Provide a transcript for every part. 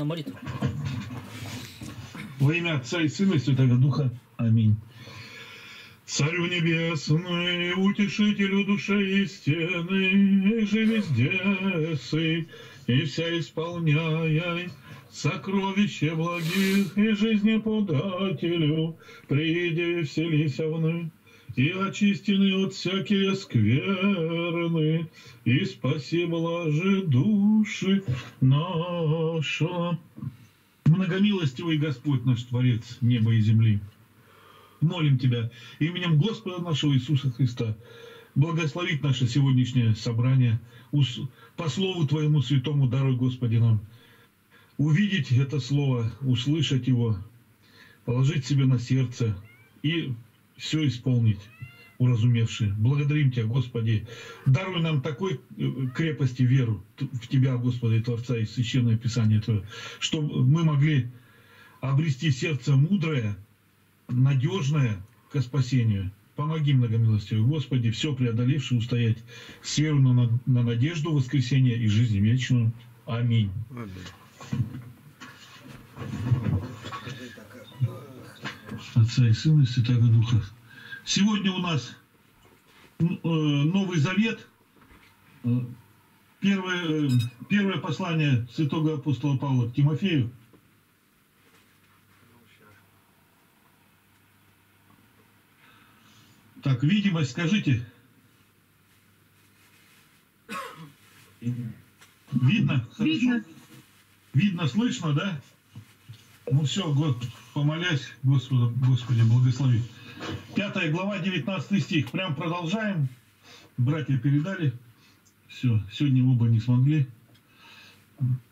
на молитву. Во имя Отца и Сына и Святого Духа. Аминь. Царю небесный, утешителю души истины, живи здесь и вся исполняй сокровище благих и жизнеподателю, приди, вселися вны, и очистены от всякие скверны, и спаси блажи души наша. Многомилостивый Господь наш Творец неба и земли, молим Тебя именем Господа нашего Иисуса Христа благословить наше сегодняшнее собрание по Слову Твоему святому, даруй, Господи, нам увидеть это Слово, услышать его, положить себе на сердце и все исполнить, уразумевши. Благодарим Тебя, Господи. Даруй нам такой крепости веру в Тебя, Господи, Творца, и Священное Писание Твое, чтобы мы могли обрести сердце мудрое, надежное ко спасению. Помоги, многомилостивый Господи, все преодолевши, устоять с верой на надежду воскресения и жизнь вечную. Аминь. Отца и Сына и Святого Духа. Сегодня у нас Новый Завет, первое послание святого апостола Павла к Тимофею. Так, видимость, скажите. Видно? Видно. Видно, слышно, да? Ну все, помолясь, Господи, благослови. 5 глава, 19 стих. Прям продолжаем. Братья передали. Все, сегодня оба не смогли.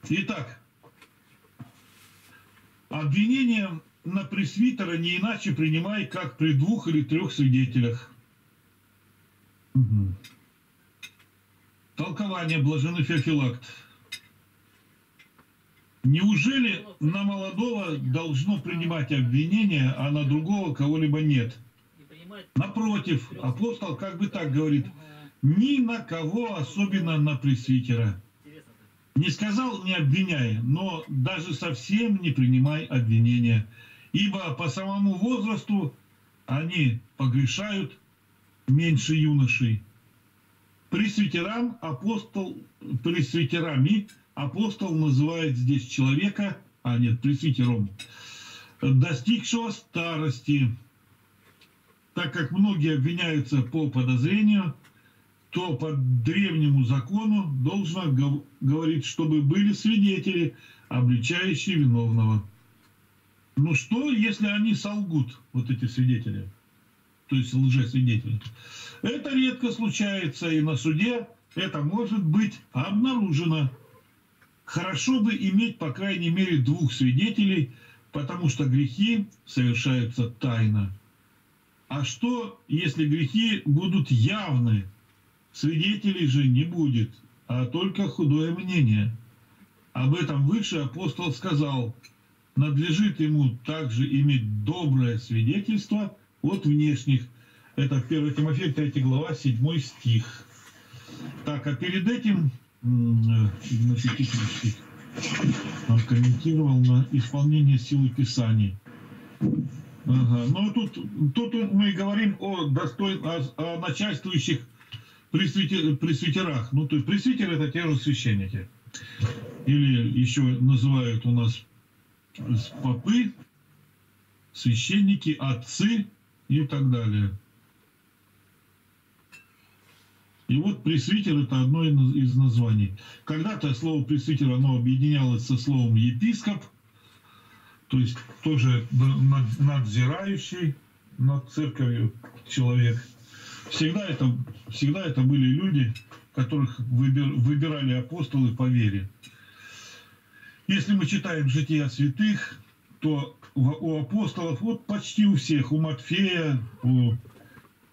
Итак, обвинение на пресвитера не иначе принимай, как при 2 или 3 свидетелях. Угу. Толкование, блаженный Феофилакт. Неужели на молодого должно принимать обвинение, а на другого кого-либо нет? Напротив, апостол как бы так говорит: ни на кого, особенно на пресвитера. Не сказал «не обвиняй», но даже совсем не принимай обвинения, ибо по самому возрасту они погрешают меньше юношей. Пресвитерами апостол называет здесь человека, пресвитером, достигшего старости. Так как многие обвиняются по подозрению, то по древнему закону должно говорить, чтобы были свидетели, обличающие виновного. Ну что, если они солгут, вот эти свидетели? То есть лжесвидетели. Это редко случается, и на суде это может быть обнаружено. Хорошо бы иметь, по крайней мере, 2 свидетелей, потому что грехи совершаются тайно. А что, если грехи будут явны? Свидетелей же не будет, а только худое мнение. Об этом выше апостол сказал: надлежит ему также иметь доброе свидетельство от внешних. Это 1 Тимофея 3 глава, 7 стих. Так, а перед этим комментировал на исполнение силы Писаний. Ага. Но тут мы говорим о начальствующих пресвитерах. Ну, то есть пресвитеры — это те же священники. Или еще называют у нас попы, священники, отцы и так далее. И вот пресвитер — это одно из названий. Когда-то слово пресвитер, оно объединялось со словом епископ, то есть тоже надзирающий над церковью человек. Всегда это были люди, которых выбирали апостолы по вере. Если мы читаем жития святых, то у апостолов, вот почти у всех, у Матфея,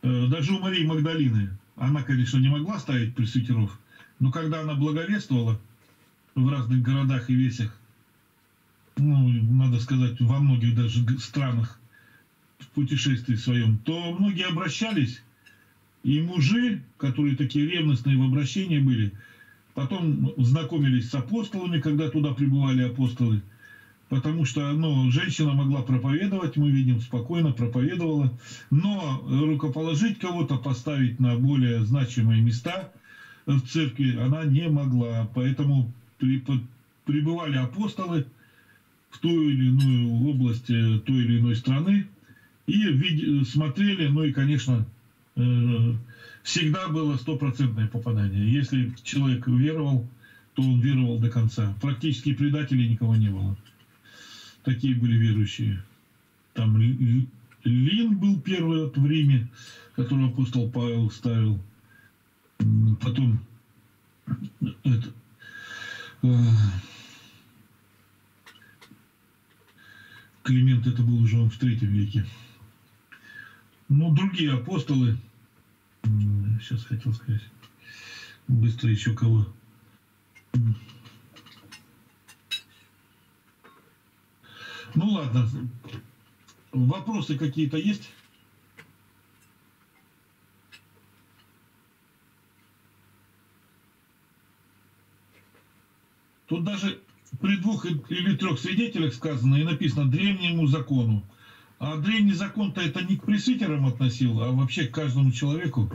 даже у Марии Магдалины, она, конечно, не могла ставить пресвитеров, но когда она благовествовала в разных городах и весях, ну, надо сказать, во многих даже странах в путешествии своем, то многие обращались, и мужи, которые такие ревностные в обращении были, Потом знакомились с апостолами, когда туда прибывали апостолы. Потому что женщина могла проповедовать, мы видим, спокойно проповедовала. Но рукоположить кого-то, поставить на более значимые места в церкви она не могла. Поэтому прибывали апостолы в ту или иную область той или иной страны и смотрели, ну и, конечно, всегда было стопроцентное попадание. Если человек веровал, то он веровал до конца. Практически предателей никого не было. Такие были верующие. Там Лин был первый в Риме, которого апостол Павел ставил. Потом Климент, это был уже в III веке. Но другие апостолы, сейчас хотел сказать, быстро еще кого. Ну ладно, вопросы какие-то есть? Тут даже при двух или трех свидетелях сказано и написано древнему закону. А древний закон-то это не к пресвитерам относил, а вообще к каждому человеку.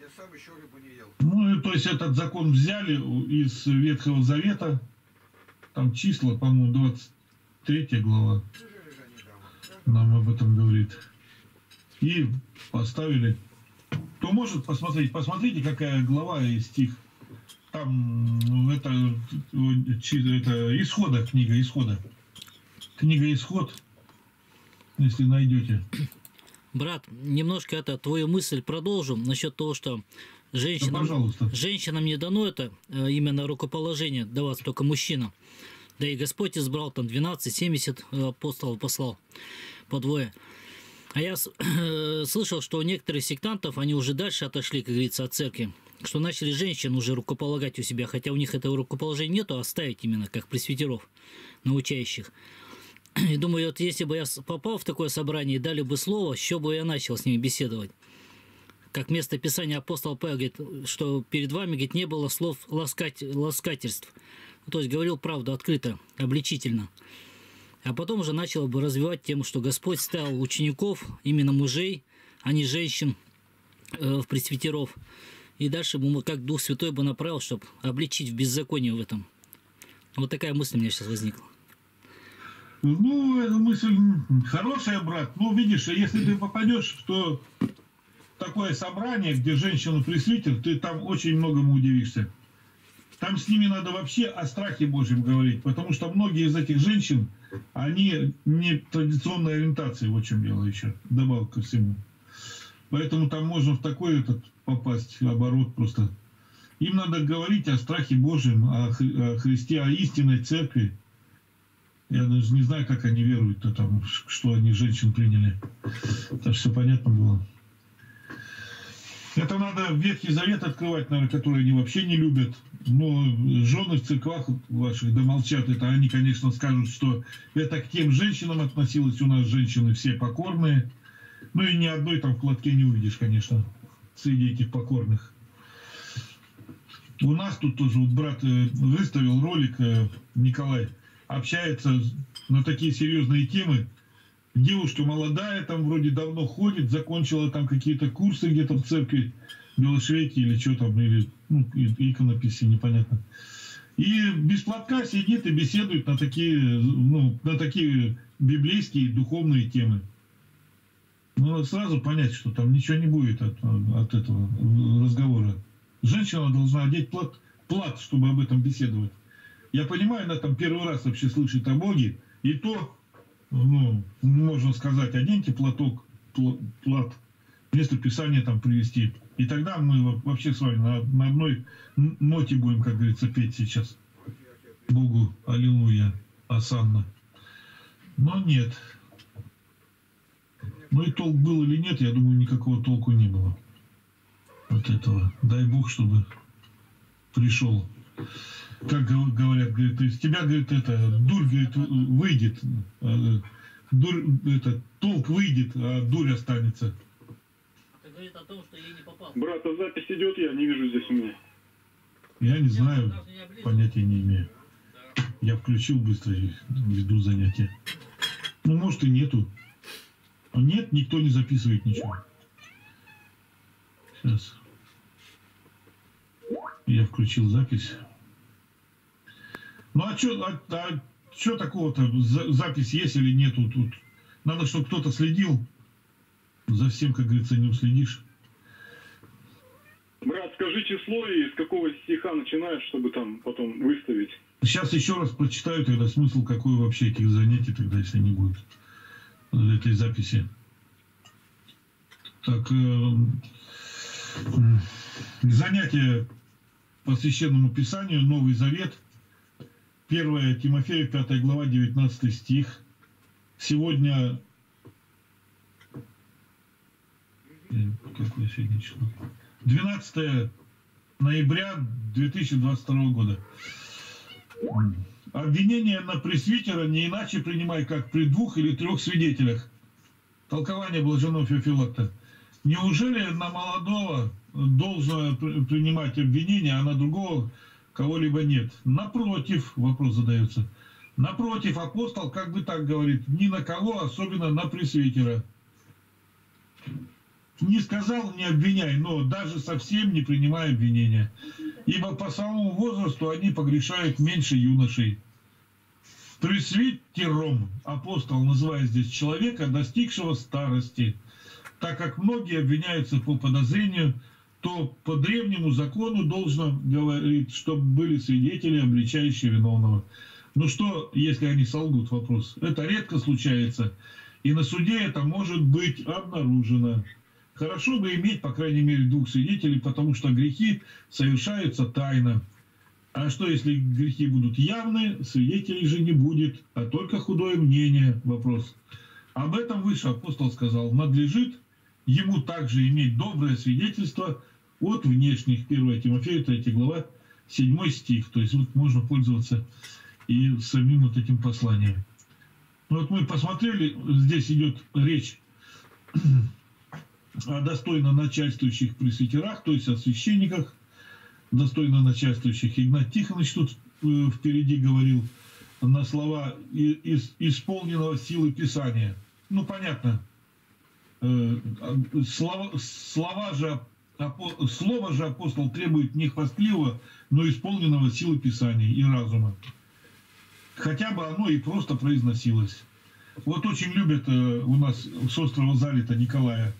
Я сам еще рыбу не ел. Ну, то есть этот закон взяли из Ветхого Завета, там числа, по-моему, 23 глава нам об этом говорит. И поставили. Кто может посмотреть, посмотрите, какая глава и стих. Там это Исхода, книга Исхода. Книга Исход, если найдете. Брат, немножко твою мысль продолжим насчет того, что женщинам не дано это именно рукоположение, даваться только мужчинам. Да и Господь избрал там 12, 70 апостолов послал по двое. А я слышал, что у некоторых сектантов, они уже дальше отошли, как говорится, от церкви, что начали женщин уже рукополагать у себя, хотя у них этого рукоположения нету, оставить именно, как пресвитеров, научающих. И думаю, вот если бы я попал в такое собрание, дали бы слово, еще бы я начал с ними беседовать. Как место Писания апостол Павел говорит, что перед вами, говорит, не было слов ласкательств. То есть говорил правду открыто, обличительно. А потом уже начал бы развивать тему, что Господь ставил учеников, именно мужей, а не женщин, в пресвитеров. И дальше бы как Дух Святой бы направил, чтобы обличить в беззаконии в этом. Вот такая мысль у меня сейчас возникла. Ну, эта мысль хорошая, брат. Ну, видишь, если ты попадешь в то такое собрание, где женщину пресвитер, ты там очень многому удивишься. Там с ними надо вообще о страхе Божьем говорить, потому что многие из этих женщин, они не традиционной ориентации, вот в чем дело еще, добавок ко всему. Поэтому там можно в такой попасть оборот просто. Им надо говорить о страхе Божьем, о Христе, о истинной церкви. Я даже не знаю, как они веруют-то там, что они женщин приняли. Это все понятно было. Это надо Ветхий Завет открывать, наверное, который они вообще не любят. Но жены в церквах ваших домолчат. Это они, конечно, скажут, что это к тем женщинам относилось. У нас женщины все покорные. Ну и ни одной там в платке не увидишь, конечно, среди этих покорных. У нас тут тоже вот брат выставил ролик, Николай, общается на такие серьезные темы. Девушка молодая, там вроде давно ходит, закончила там какие-то курсы где-то в церкви Белошвейки или что там, или иконописи, непонятно. И без платка сидит и беседует на такие, библейские духовные темы. Ну, надо сразу понять, что там ничего не будет от этого разговора. Женщина должна одеть плат, чтобы об этом беседовать. Я понимаю, она там первый раз вообще слышит о Боге, и то, можно сказать, оденьте платок, плат, место Писания там привести. И тогда мы вообще с вами на одной ноте будем, как говорится, петь сейчас. Богу аллилуйя, осанна. Но нет. Ну и толк был или нет, я думаю, никакого толку не было от этого. Дай Бог, чтобы пришел. Как говорят, говорит, из тебя, говорит, дурь, говорит, выйдет. Толк выйдет, а дурь останется. Брат, а запись идет, я не вижу здесь у меня. Я не знаю, понятия не имею. Я включил быстро и веду занятия. Ну, может, и нету. Нет, никто не записывает ничего. Сейчас. Я включил запись. Ну, а чё такого-то? Запись есть или нету тут? Надо, чтобы кто-то следил. За всем, как говорится, не уследишь. Брат, скажи число и с какого стиха начинаешь, чтобы там потом выставить. Сейчас еще раз прочитаю тогда смысл, какой вообще этих занятий тогда, если не будет этой записи. Так, занятия по Священному Писанию, Новый Завет, 1 Тимофея, 5 глава, 19 стих. Сегодня... Какое сегодня число? 12 ноября 2022 года. Обвинение на пресвитера не иначе принимай, как при двух или трех свидетелях. Толкование блаженного Феофилакта. Неужели на молодого должно принимать обвинение, а на другого кого-либо нет? Напротив, вопрос задается. Напротив, апостол как бы так говорит, ни на кого, особенно на пресвитера. Не сказал, не обвиняй, но даже совсем не принимай обвинения. Ибо по самому возрасту они погрешают меньше юношей. Пресвитером апостол называет здесь человека, достигшего старости. Так как многие обвиняются по подозрению, то по древнему закону должно говорить, чтобы были свидетели, обличающие виновного. Ну что, если они солгут, вопрос? Это редко случается, и на суде это может быть обнаружено. Хорошо бы иметь, по крайней мере, двух свидетелей, потому что грехи совершаются тайно. А что, если грехи будут явны, свидетелей же не будет, а только худое мнение? Вопрос. Об этом выше апостол сказал. Надлежит ему также иметь доброе свидетельство от внешних. 1 Тимофея, 3 глава, 7 стих. То есть вот можно пользоваться и самим вот этим посланием. Вот мы посмотрели, здесь идет речь... о достойно начальствующих пресвитерах, то есть о священниках, достойно начальствующих. Игнать Тихонович тут впереди говорил на слова из исполненного силы Писания. Ну, понятно. Слово же апостол требует не хвастливого, но исполненного силы Писания и разума. Хотя бы оно и просто произносилось. Вот очень любят у нас с острова Залита Николая.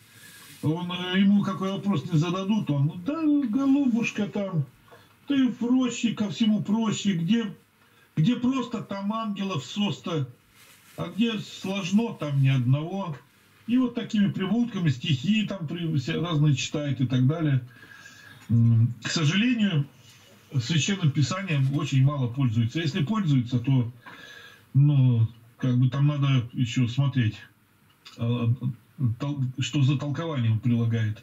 Ему какой вопрос не зададут, он, да, голубушка там, ты проще, ко всему проще, где просто там ангелов соста, а где сложно, там ни одного. И вот такими приводками стихи там разные читает и так далее. К сожалению, Священным Писанием очень мало пользуется. Если пользуется, то, ну, как бы там надо еще смотреть, что за толкование он прилагает.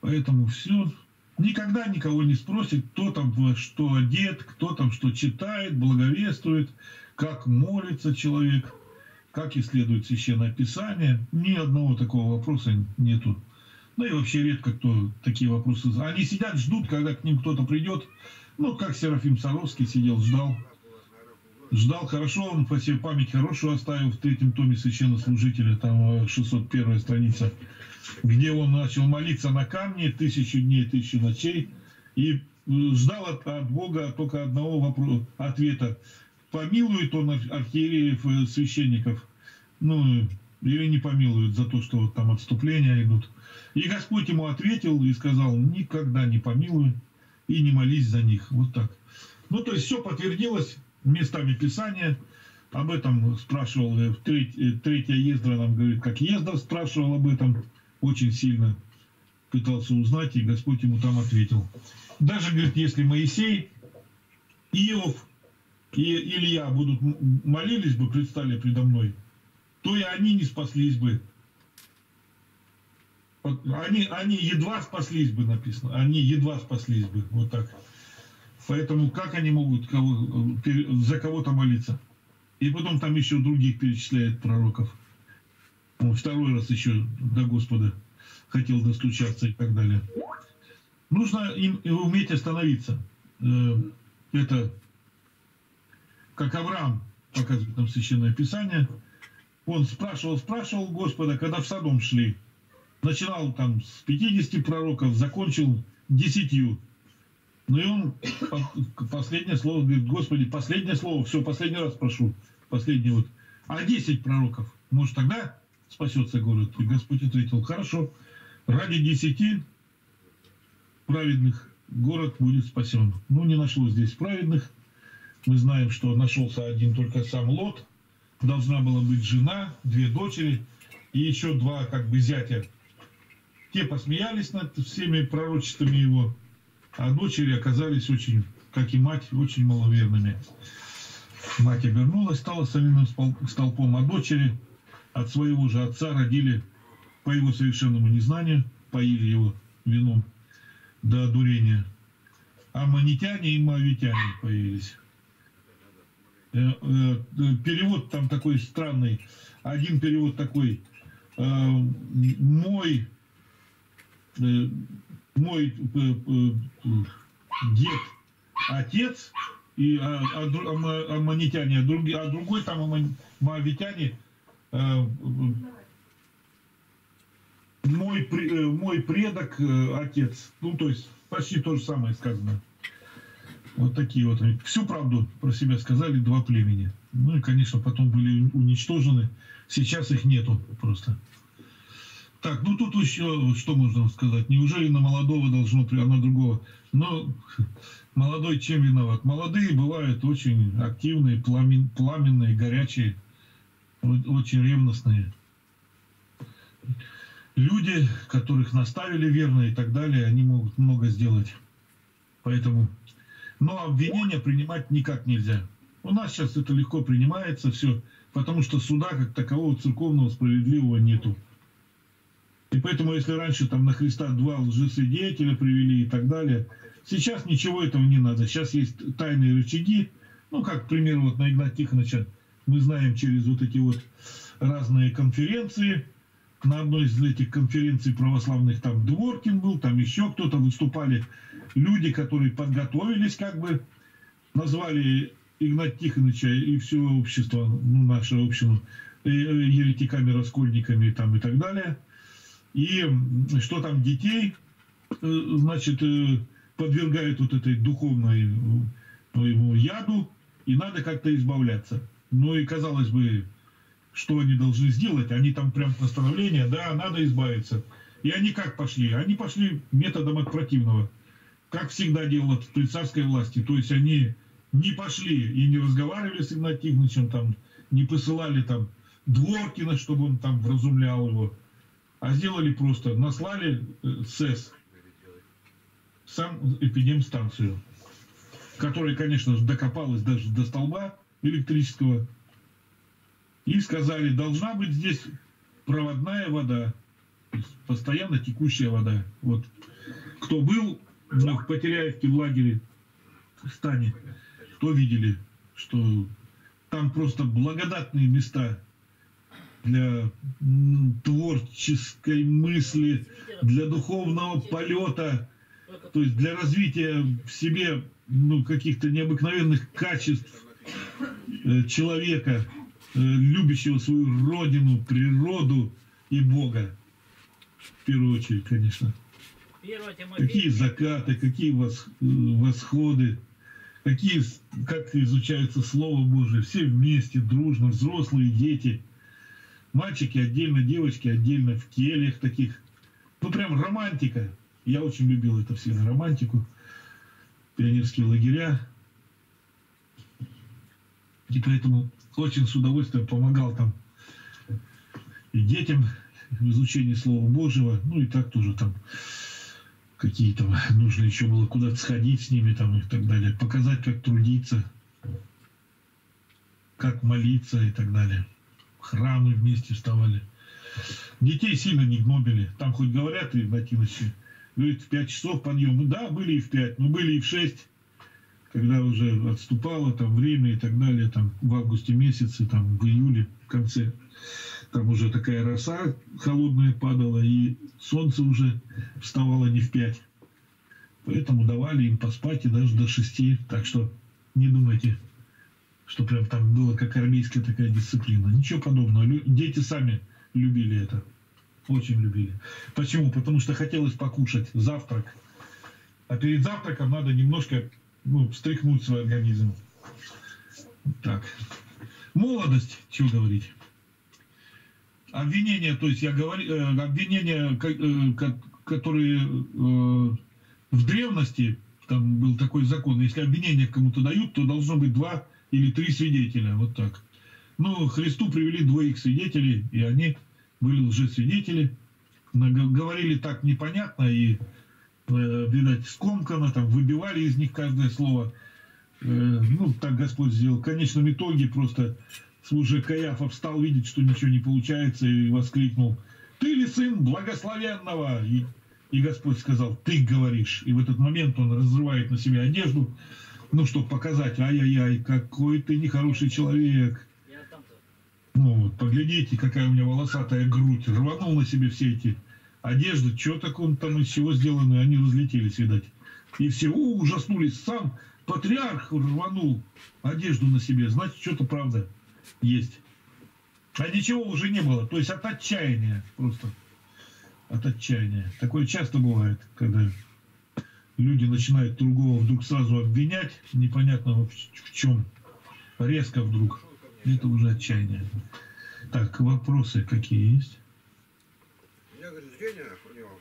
Поэтому все. Никогда никого не спросит, кто там во что одет, кто там что читает, благовествует, как молится человек, как исследует Священное Писание. Ни одного такого вопроса нету. Ну и вообще редко кто такие вопросы... Они сидят, ждут, когда к ним кто-то придет. Ну, как Серафим Саровский сидел, ждал. Ждал хорошо, он по себе память хорошую оставил в 3-м томе священнослужителя, там 601 страница, где он начал молиться на камне 1000 дней, 1000 ночей, и ждал от Бога только одного вопроса, ответа. Помилует он архиереев, священников, ну, или не помилует за то, что вот там отступления идут. И Господь ему ответил и сказал, никогда не помилуй и не молись за них. Вот так. Ну, то есть все подтвердилось местами Писания. Об этом спрашивал, 3-я Ездра нам говорит, как Ездра спрашивал об этом, очень сильно пытался узнать, и Господь ему там ответил. Даже, говорит, если Моисей, Иов и Илья будут молились бы, предстали предо мной, то и они не спаслись бы. Они едва спаслись бы, написано. Они едва спаслись бы, вот так. Поэтому как они могут за кого-то молиться? И потом там еще других перечисляет пророков. Он второй раз еще до Господа хотел достучаться и так далее. Нужно им уметь остановиться. это, как Авраам, показывает нам Священное Писание, он спрашивал Господа, когда в Содом шли. Начинал там с 50 пророков, закончил 10. Ну и он последнее слово говорит: Господи, последнее слово, все, последний раз прошу, последний вот. А 10 пророков, может, тогда спасется город? И Господь ответил: хорошо, ради 10 праведных город будет спасен. Ну, не нашло здесь праведных. Мы знаем, что нашелся один только сам Лот. Должна была быть жена, 2 дочери и еще 2 как бы зятя. Те посмеялись над всеми пророчествами его, а дочери оказались очень, как и мать, очень маловерными. Мать обернулась, стала соляным столпом, а дочери от своего же отца родили по его совершенному незнанию, поили его вином до одурения. Аммонитяне и моавитяне появились. Перевод там такой странный. Один перевод такой: мой дед, отец, и аммонитяне, а другой там моавитяне, мой предок, отец. Ну, то есть почти то же самое сказано. Вот такие вот. Всю правду про себя сказали 2 племени. Ну и, конечно, потом были уничтожены. Сейчас их нету просто. Так, ну тут еще что можно сказать? Неужели на молодого должно прийти, а на другого? Но молодой чем виноват? Молодые бывают очень активные, пламенные, горячие, очень ревностные. Люди, которых наставили верно и так далее, они могут много сделать. Поэтому... Но обвинения принимать никак нельзя. У нас сейчас это легко принимается все, потому что суда как такового церковного справедливого нету. И поэтому, если раньше там на Христа 2 лжесвидетеля привели и так далее, сейчас ничего этого не надо. Сейчас есть тайные рычаги. Ну, как, к примеру, вот на Игната Тихоновича мы знаем через вот эти вот разные конференции. На одной из этих конференций православных там Дворкин был, там еще кто-то, выступали люди, которые подготовились, как бы назвали Игната Тихоновича и все общество, ну, нашу общину, еретиками, раскольниками там, и так далее. И что там детей, значит, подвергают вот этой духовной ему яду, и надо как-то избавляться. Ну и, казалось бы, что они должны сделать? Они там прям постановление, да, надо избавиться. И они как пошли? Они пошли методом от противного. Как всегда делают при царской власти. То есть они не пошли и не разговаривали с Игнатом Тихоновичем, там, не посылали там Дворкина, чтобы он там вразумлял его. А сделали просто, наслали СЭС, сам эпидемстанцию, которая, конечно же, докопалась даже до столба электрического. И сказали, должна быть здесь проводная вода, постоянно текущая вода. Вот. Кто был в Потеряевке в лагере, в стане, то видели, что там просто благодатные места для творческой мысли, для духовного полета, то есть для развития в себе, ну, каких-то необыкновенных качеств человека, любящего свою родину, природу и Бога. В первую очередь, конечно. Какие закаты, какие восходы, какие, как изучается Слово Божие. Все вместе, дружно, взрослые, дети. Мальчики отдельно, девочки отдельно, в кельях таких. Ну, прям романтика. Я очень любил это всегда, романтику. Пионерские лагеря. И поэтому... Очень с удовольствием помогал там и детям в изучении Слова Божьего. Ну и так тоже там какие-то нужно еще было куда-то сходить с ними там и так далее. Показать, как трудиться, как молиться и так далее. Храмы вместе вставали. Детей сильно не гнобили. Там хоть говорят, и Игнатьевичи, говорит, в 5 часов подъем. Ну да, были и в 5, но были и в 6. Когда уже отступало там время и так далее, там в августе месяце, там в июле, в конце, там уже такая роса холодная падала, и солнце уже вставало не в 5. Поэтому давали им поспать и даже до 6. Так что не думайте, что прям там была как армейская такая дисциплина. Ничего подобного. Дети сами любили это. Очень любили. Почему? Потому что хотелось покушать завтрак. А перед завтраком надо немножко встряхнуть свой организм. Так. Молодость, чего говорить. Обвинения, то есть я говорю, обвинения, которые в древности, там был такой закон, если обвинение кому-то дают, то должно быть 2 или 3 свидетеля, вот так. Но Христу привели 2 свидетелей, и они были лжесвидетели, говорили так непонятно и, видать, скомканно, там выбивали из них каждое слово. Так Господь сделал. В конечном итоге просто служа Каиафа встал, видит, что ничего не получается, и воскликнул: «Ты ли сын благословенного?» И Господь сказал: «Ты говоришь». И в этот момент он разрывает на себе одежду, чтобы показать: «Ай-яй-яй, какой ты нехороший человек». Поглядите, какая у меня волосатая грудь. Рванул на себе все эти одежды. Чего так он там из чего сделаны? Они разлетелись, видать. И все ужаснулись. Сам патриарх рванул одежду на себе. Значит, что-то правда есть. А ничего уже не было. То есть от отчаяния просто. От отчаяния. Такое часто бывает, когда люди начинают другого вдруг сразу обвинять. Непонятно в чем. Резко вдруг. Это уже отчаяние. Так, вопросы какие есть? Я говорю, зрение у него.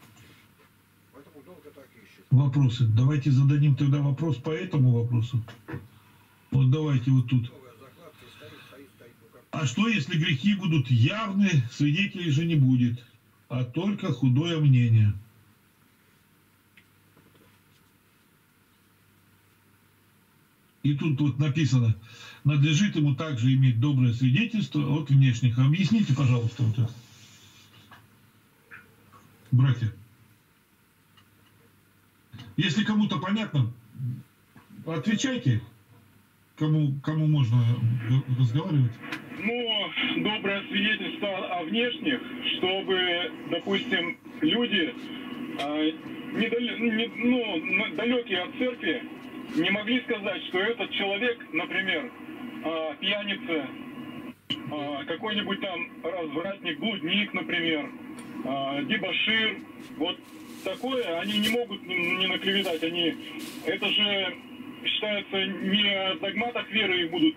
Поэтому долго так ищет. Вопросы. Давайте зададим тогда вопрос по этому вопросу. Вот давайте вот тут. А что, если грехи будут явны, свидетелей же не будет, а только худое мнение? И тут вот написано: надлежит ему также иметь доброе свидетельство от внешних. Объясните, пожалуйста, вот это. Братья. Если кому-то понятно, отвечайте, кому можно разговаривать. Доброе свидетельство о внешних, чтобы, допустим, люди, далекие от церкви, не могли сказать, что этот человек, например, пьяница, какой-нибудь там развратник, блудник, например, дебошир, вот такое, они не могут не наклеветать, они, это же считается не о догматах веры и будут,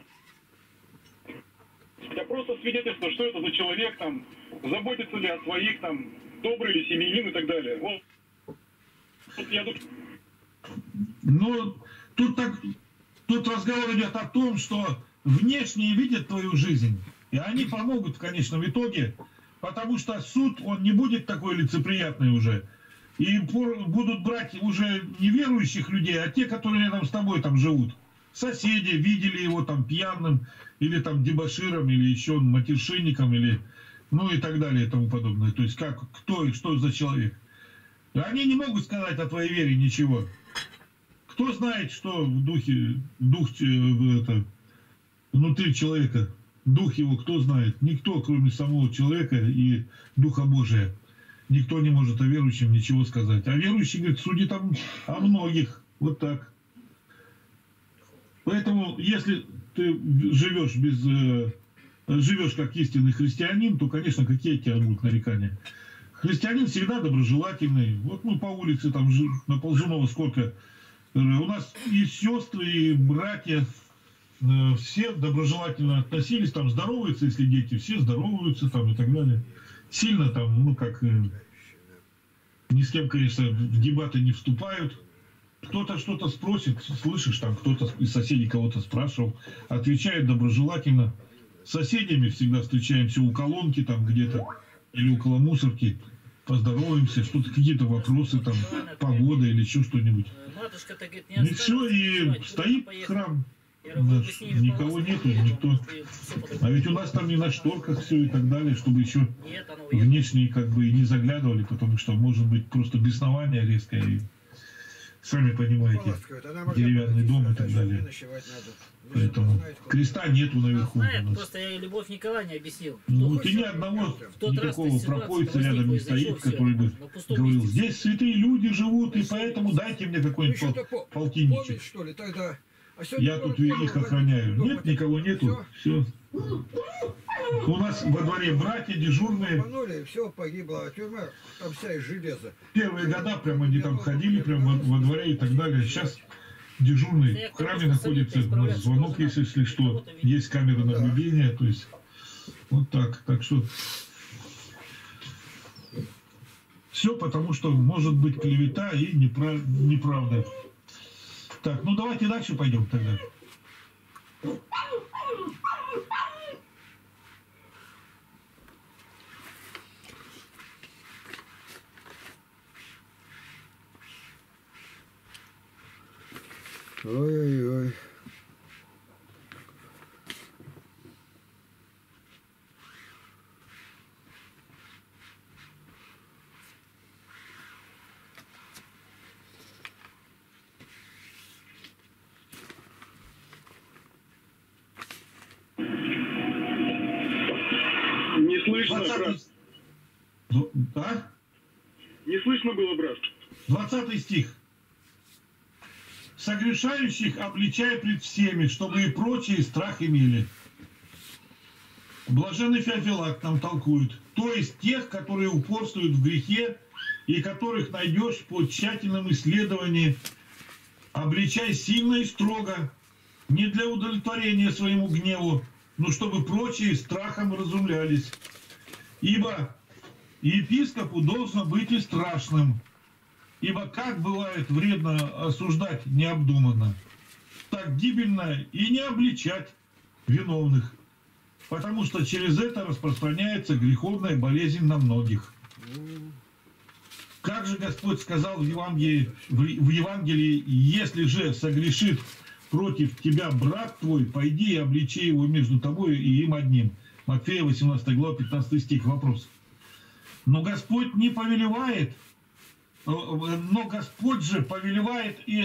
а просто свидетельство, что это за человек, там, заботится ли о своих, там, добрый ли семьянин и так далее. Вот я думаю... Тут разговор идет о том, что внешние видят твою жизнь, и они помогут в конечном итоге, потому что суд, он не будет такой лицеприятный уже. И будут брать уже не верующих людей, а те, которые рядом с тобой там живут. Соседи видели его там пьяным, или там дебоширом, или еще матершинником, или и так далее и тому подобное. То есть как, кто и что за человек. Они не могут сказать о твоей вере ничего. Кто знает, что внутри человека, дух его, кто знает? Никто, кроме самого человека и Духа Божия. Никто не может о верующем ничего сказать. А верующий, говорит, судит о многих. Вот так. Поэтому, если ты живешь как истинный христианин, то, конечно, какие тебя будут нарекания? Христианин всегда доброжелательный. Вот мы по улице, там, на Ползунова сколько... У нас и сестры, и братья, все доброжелательно относились, там здороваются, если дети, все здороваются, там и так далее. Сильно там, ни с кем, конечно, в дебаты не вступают. Кто-то что-то спросит, слышишь, там кто-то из соседей кого-то спрашивал, отвечает доброжелательно. С соседями всегда встречаемся у колонки там где-то или около мусорки. Поздороваемся, что-то какие-то вопросы, там, погода или еще что-нибудь. И все, и стоит храм. Никого нету, никто. А ведь у нас там и на шторках все и так далее, чтобы еще внешние как бы и не заглядывали, потому что может быть просто беснование резкое. И сами понимаете, деревянный дом и так далее. Поэтому креста нету наверху. Знает, просто я Любовь Николай не объяснил. Ну, ты ни одного никакого проповедца рядом не стоит, который бы говорил, здесь святые люди живут, и поэтому дайте мне какой-нибудь полтинничек. Я тут их охраняю. Нет, никого нету. Все. У нас во дворе братья дежурные. Панули, все погибло, а тюрьма там вся из железа. Первые года прямо они там ходили, прямо во дворе и так далее. Сейчас дежурный в храме находится, звонок, если что, есть камера наблюдения, то есть вот так. Так что все потому, что может быть клевета и неправда. Так, ну давайте дальше пойдем тогда. Ой-ой-ой. Не слышно, брат. Да? Не слышно было, брат. 20 стих. Согрешающих обличая пред всеми, чтобы и прочие страх имели. Блаженный Феофилакт нам толкует. То есть тех, которые упорствуют в грехе и которых найдешь по тщательном исследовании, обличай сильно и строго, не для удовлетворения своему гневу, но чтобы прочие страхом разумлялись. Ибо епископу должно быть и страшным. Ибо как бывает вредно осуждать необдуманно, так гибельно и не обличать виновных, потому что через это распространяется греховная болезнь на многих. Как же Господь сказал в Евангелии, если же согрешит против тебя брат твой, пойди и обличи его между тобой и им одним. Матфея 18 глава 15 стих. Вопрос. Но Господь не повелевает. Но Господь же повелевает и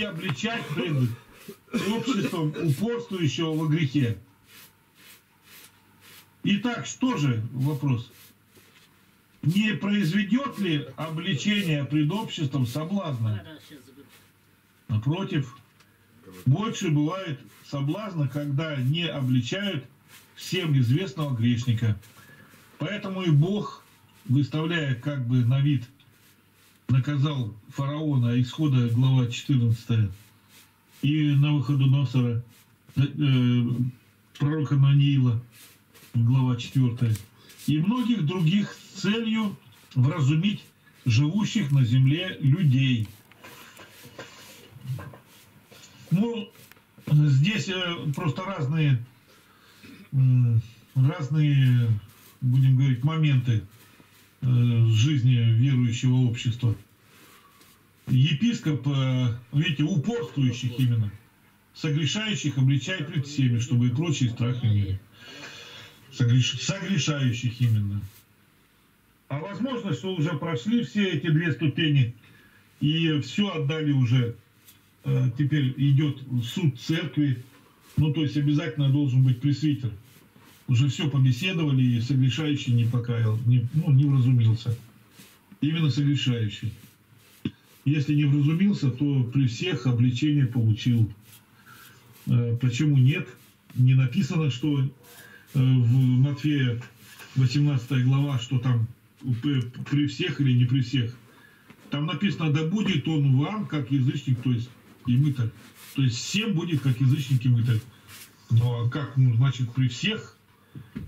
обличать пред обществом упорствующего во грехе. Итак, что же, вопрос, не произведет ли обличение пред обществом соблазна? Напротив, больше бывает соблазна, когда не обличают всем известного грешника. Поэтому и Бог, выставляя как бы на вид, наказал фараона, Исхода, глава 14, и Навуходоносора, пророка Даниила, глава 4, и многих других с целью вразумить живущих на земле людей. Ну, здесь просто разные, будем говорить, моменты жизни верующего общества. Епископ, видите, упорствующих именно, согрешающих обличает пред всеми, чтобы и прочие страх имели. Согрешающих именно. А возможно, что уже прошли все эти две ступени и все отдали уже. Теперь идет суд церкви, ну то есть обязательно должен быть пресвитер. Уже все побеседовали, и согрешающий не покаял, не вразумился. Именно согрешающий. Если не вразумился, то при всех обличение получил. Почему нет? Не написано, что в Матфея 18 глава, что там при всех или не при всех. Там написано, да будет он вам, как язычник, то есть и мы-то. То есть всем будет, как язычник и мы-то. Ну а как, ну, значит, при всех...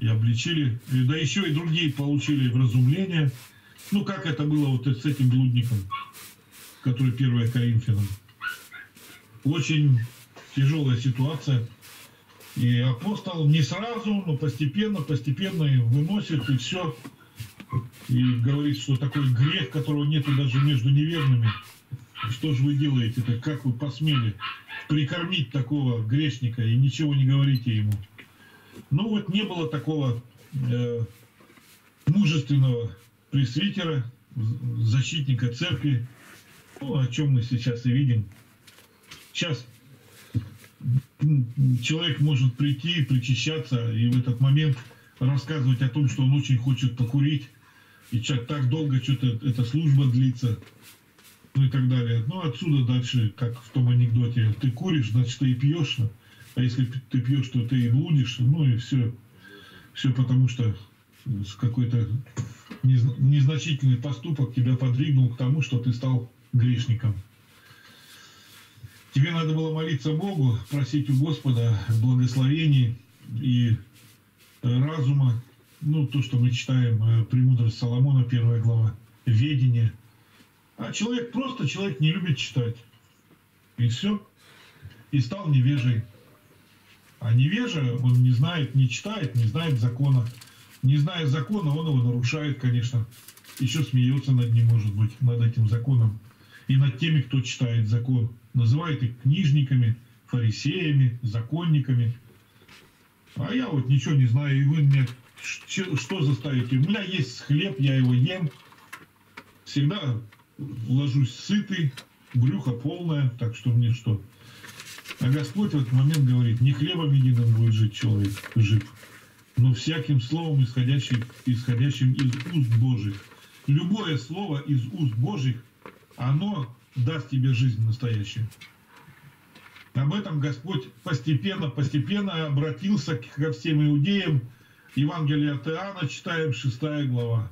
И обличили, да еще и другие получили вразумление. Ну, как это было вот с этим блудником, который 1 Коринфянам. Очень тяжелая ситуация. И апостол не сразу, но постепенно выносит, и все. И говорит, что такой грех, которого нету даже между неверными. Что же вы делаете-то? Как вы посмели прикормить такого грешника и ничего не говорите ему? Ну вот не было такого мужественного пресвитера, защитника церкви, о чем мы сейчас и видим. Сейчас человек может прийти, причащаться и в этот момент рассказывать о том, что он очень хочет покурить. И так долго что-то эта служба длится, ну и так далее. Ну отсюда дальше, как в том анекдоте, ты куришь, значит ты и пьешь. А если ты пьешь, то ты и блудишь. Ну и все, все потому что какой-то незначительный поступок тебя подвигнул к тому, что ты стал грешником. Тебе надо было молиться Богу, просить у Господа благословений и разума. Ну, то, что мы читаем, «Премудрость Соломона», 1 глава, «Ведение». А человек просто, человек не любит читать. И все. И стал невежей. А невежа, он не знает, не читает, не знает закона. Не зная закона, он его нарушает, конечно. Еще смеется над ним, может быть, над этим законом. И над теми, кто читает закон. Называет их книжниками, фарисеями, законниками. А я вот ничего не знаю, и вы мне... Что заставите? У меня есть хлеб, я его ем. Всегда ложусь сытый, брюхо полное, так что мне что? А Господь в этот момент говорит, не хлебом единым будет жить человек, жив, но всяким словом, исходящим из уст Божьих. Любое слово из уст Божьих, оно даст тебе жизнь настоящую. Об этом Господь постепенно обратился ко всем иудеям. Евангелие от Иоанна читаем, 6 глава.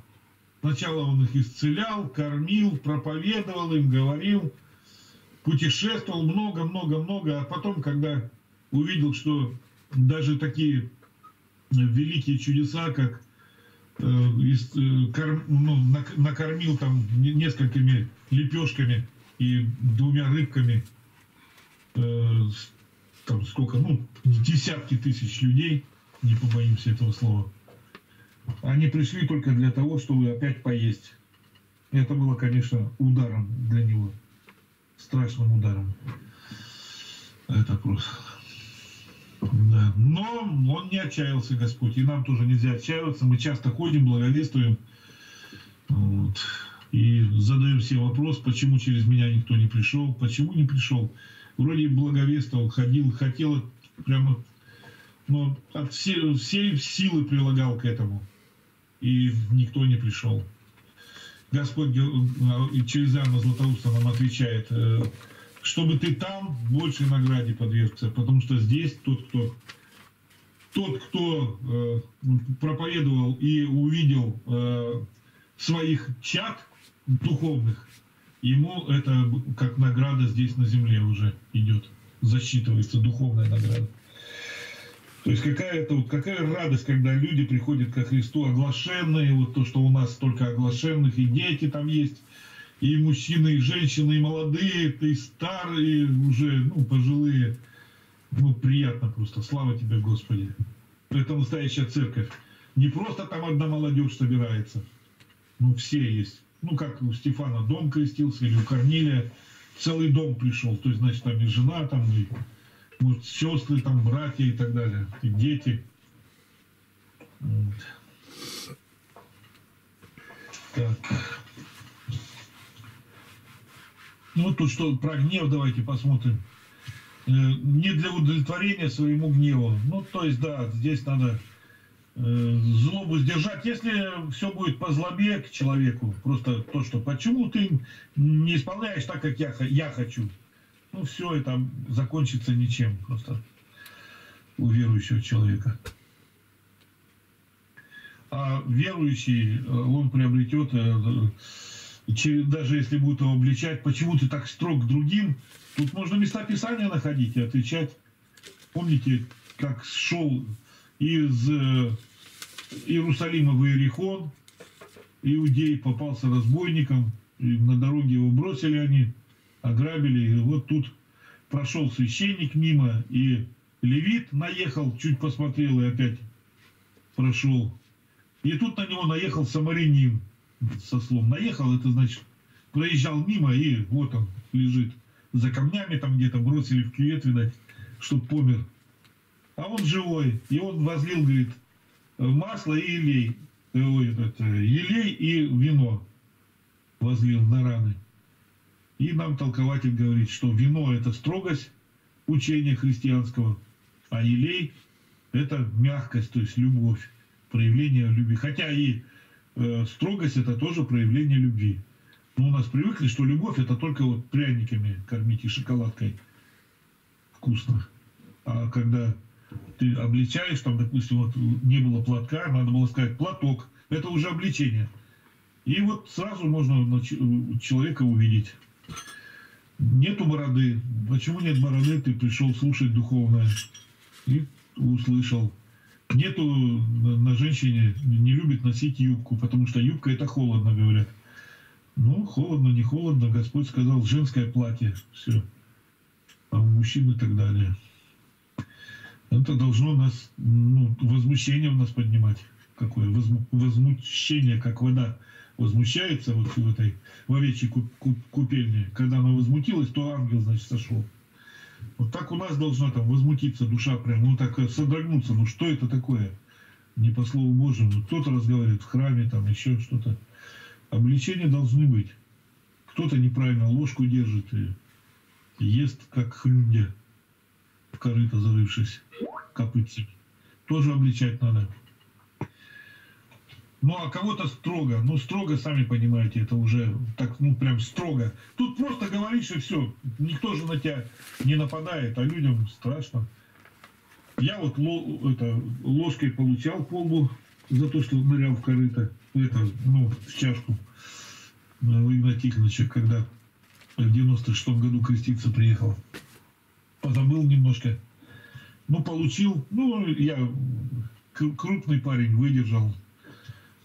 Сначала он их исцелял, кормил, проповедовал им, говорил, путешествовал много. А потом, когда увидел, что даже такие великие чудеса, как накормил там несколькими лепешками и 2 рыбками, там сколько, ну, десятки тысяч людей, не побоимся этого слова. Они пришли только для того, чтобы опять поесть. Это было, конечно, ударом для него. Страшным ударом. Это просто. Да. Но он не отчаялся, Господь. И нам тоже нельзя отчаиваться. Мы часто ходим, благовествуем. Вот. И задаем себе вопрос, почему через меня никто не пришел. Почему не пришел? Вроде благовествовал, ходил, хотел прямо... Но от всей силы прилагал к этому. И никто не пришел. Господь через Иоанна Златоуста нам отвечает, чтобы ты там больше награде подвергся. Потому что здесь тот, кто проповедовал и увидел своих чад духовных, ему это как награда здесь на земле уже идет. Засчитывается духовная награда. То есть какая радость, когда люди приходят ко Христу оглашенные, вот то, что у нас столько оглашенных, и дети там есть, и мужчины, и женщины, и молодые, и старые, уже, ну, пожилые. Ну, приятно просто, слава тебе, Господи. Это настоящая церковь. Не просто там одна молодежь собирается, ну, все есть. Ну, как у Стефана дом крестился, или у Корнилия целый дом пришел, то есть, значит, там и жена, там и... Может, сестры, там, братья и так далее, и дети. Вот. Так. Ну, вот тут что, про гнев давайте посмотрим. Не для удовлетворения своему гневу. Ну, то есть, да, здесь надо злобу сдержать. Если все будет по злобе к человеку, просто то, что почему ты не исполняешь так, как я хочу. Ну, все это закончится ничем просто у верующего человека. А верующий, он приобретет, даже если будет его обличать, почему ты так строг к другим, тут можно места Писания находить и отвечать. Помните, как шел из Иерусалима в Иерихон, иудей попался разбойником, и на дороге его бросили они, ограбили, и вот тут прошел священник мимо, и левит наехал, чуть посмотрел и опять прошел. И тут на него наехал самарянин со словом. Наехал, это значит, проезжал мимо, и вот он лежит за камнями, там где-то бросили в кювет, видать, чтоб помер. А он живой, и он возлил, говорит, масло и елей, елей и вино возлил на раны. И нам толкователь говорит, что вино – это строгость учения христианского, а елей – это мягкость, то есть любовь, проявление любви. Хотя и строгость – это тоже проявление любви. Но у нас привыкли, что любовь – это только вот пряниками кормить и шоколадкой вкусно. А когда ты обличаешь, там, допустим, вот не было платка, надо было сказать «платок». Это уже обличение. И вот сразу можно человека увидеть. Нету бороды. Почему нет бороды? Ты пришел слушать духовное и услышал. Нету на женщине, не любит носить юбку, потому что юбка – это холодно, говорят. Ну, холодно, не холодно, Господь сказал, женское платье, все. А у мужчин и так далее. Это должно нас, возмущение у нас поднимать. Какое? Возмущение, как вода возмущается вот в этой в овечьей купельне. Когда она возмутилась, то ангел, значит, сошел. Вот так у нас должна там возмутиться душа прям, ну так содрогнуться. Ну что это такое? Не по слову Божьему. Кто-то разговаривает в храме, там еще что-то. Обличения должны быть. Кто-то неправильно ложку держит и ест, как хрюндя, в корыто зарывшись, копытцем. Тоже обличать надо. Ну, а кого-то строго. Ну, строго, сами понимаете, это уже так, ну, прям строго. Тут просто говоришь, и все. Никто же на тебя не нападает, а людям страшно. Я вот ложкой получал полбу за то, что нырял в корыто. В чашку у Игната Тихоновича, когда в 96-м году креститься приехал. Позабыл немножко. Ну, получил. Ну, я крупный парень, выдержал.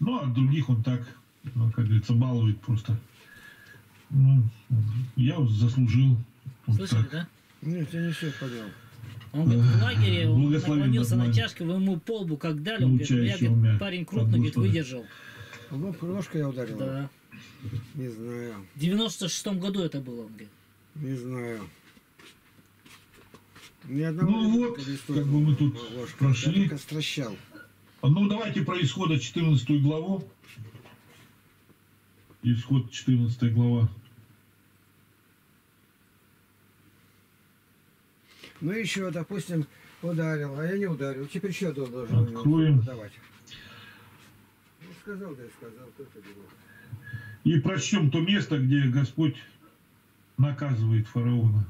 Ну, а других он так, как говорится, балует просто. Ну, я заслужил. Слышали, да? Нет, я ничего понял. Он говорит, в лагере он наклонился на чашку, вы ему полбу как дали. Он говорит, я, говорит, парень крупный, говорит, выдержал. Ловко ложка я ударил. Да. Не знаю. В 96-м году это было, он говорит. Не знаю. Ни одного. Ну вот, как бы мы тут ложка прошли. Я стращал. Ну давайте про Исхода 14 главу. Исход 14 глава. Ну еще, допустим, ударил, а я не ударил. Теперь что должен давать? Ну, сказал, да и сказал, только делал. И прочтем то место, где Господь наказывает фараона.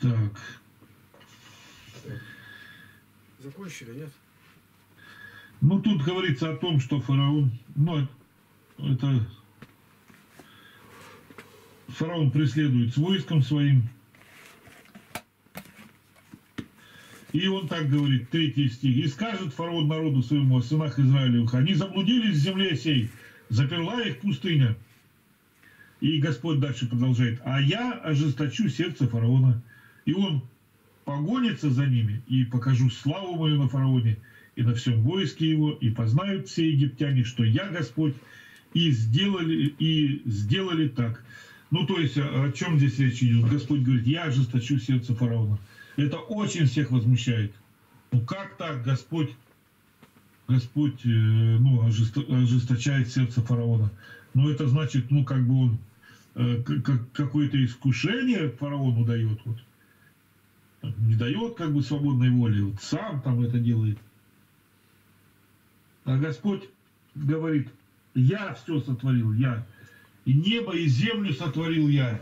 Так. Закончили, нет? Ну, тут говорится о том, что фараон... Ну, это... Фараон преследует с войском своим. И он так говорит, 3 стих. «И скажет фараон народу своему о сынах Израилевых, они заблудились в земле сей, заперла их пустыня». И Господь дальше продолжает. «А я ожесточу сердце фараона, и он погонится за ними, и покажу славу мою на фараоне и на всем войске его, и познают все египтяне, что я Господь, и сделали так». Ну, то есть, о чем здесь речь идет? Господь говорит, я ожесточу сердце фараона. Это очень всех возмущает. Ну, как так Господь ожесточает сердце фараона? Ну, это значит, ну, как бы он какое-то искушение фараону дает. Вот. Не дает, как бы, свободной воли. Вот сам там это делает. А Господь говорит, я все сотворил, я. И небо, и землю сотворил я.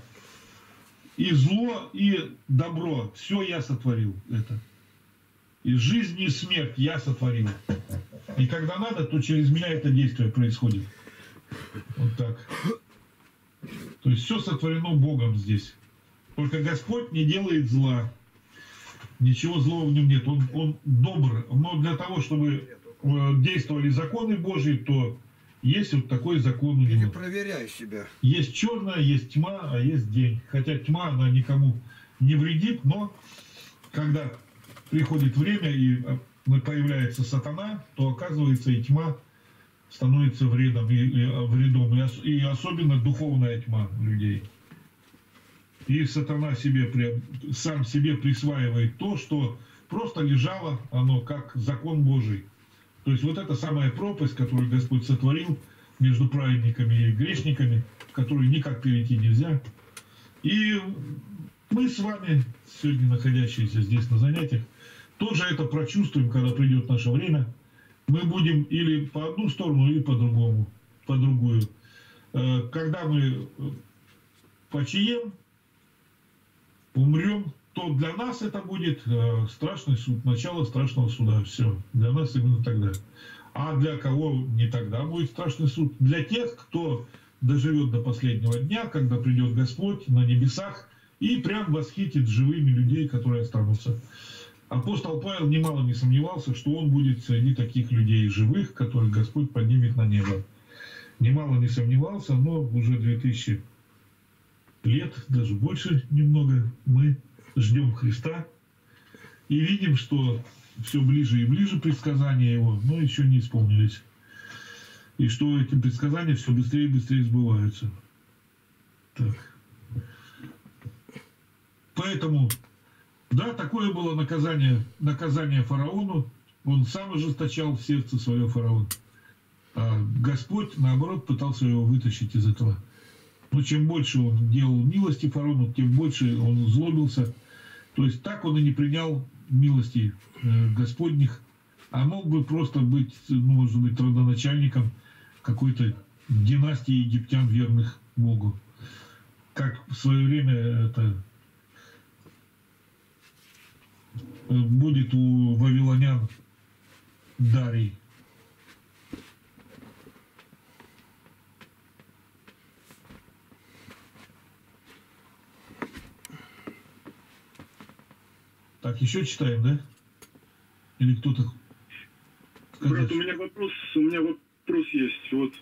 И зло, и добро. Все я сотворил это. И жизнь, и смерть я сотворил. И когда надо, то через меня это действие происходит. Вот так. То есть все сотворено Богом здесь. Только Господь не делает зла. Ничего злого в нем нет. Он добр. Но для того, чтобы действовали законы Божьи, то есть вот такой закон у него. Или проверяй себя. Есть черное, есть тьма, а есть день. Хотя тьма, она никому не вредит, но когда приходит время и появляется сатана, то оказывается и тьма становится вредом, и особенно духовная тьма людей. И сатана сам себе присваивает то, что просто лежало оно как закон Божий. То есть вот эта самая пропасть, которую Господь сотворил между праведниками и грешниками, которую никак перейти нельзя. И мы с вами, сегодня находящиеся здесь на занятиях, тоже это прочувствуем, когда придет наше время. Мы будем или по одну сторону, или по другую. Когда мы почием, умрем, то для нас это будет страшный суд, начало страшного суда. Все, для нас именно тогда. А для кого не тогда будет страшный суд? Для тех, кто доживет до последнего дня, когда придет Господь на небесах и прям восхитит живыми людей, которые останутся. Апостол Павел немало не сомневался, что он будет среди таких людей живых, которых Господь поднимет на небо. Немало не сомневался, но уже 2000 лет, даже больше немного, мы ждем Христа и видим, что все ближе и ближе предсказания Его, но еще не исполнились. И что эти предсказания все быстрее и быстрее сбываются. Так. Поэтому, да, такое было наказание фараону. Он сам ожесточал в сердце свое фараон. А Господь, наоборот, пытался его вытащить из этого. Но чем больше он делал милости фараону, тем больше он злобился. То есть так он и не принял милости Господних, а мог бы просто быть, ну, может быть, родоначальником какой-то династии египтян, верных Богу. Как в свое время это будет у вавилонян Дарий. Так, еще читаем, да? Или кто-то... Брат, у меня вопрос есть. Вот,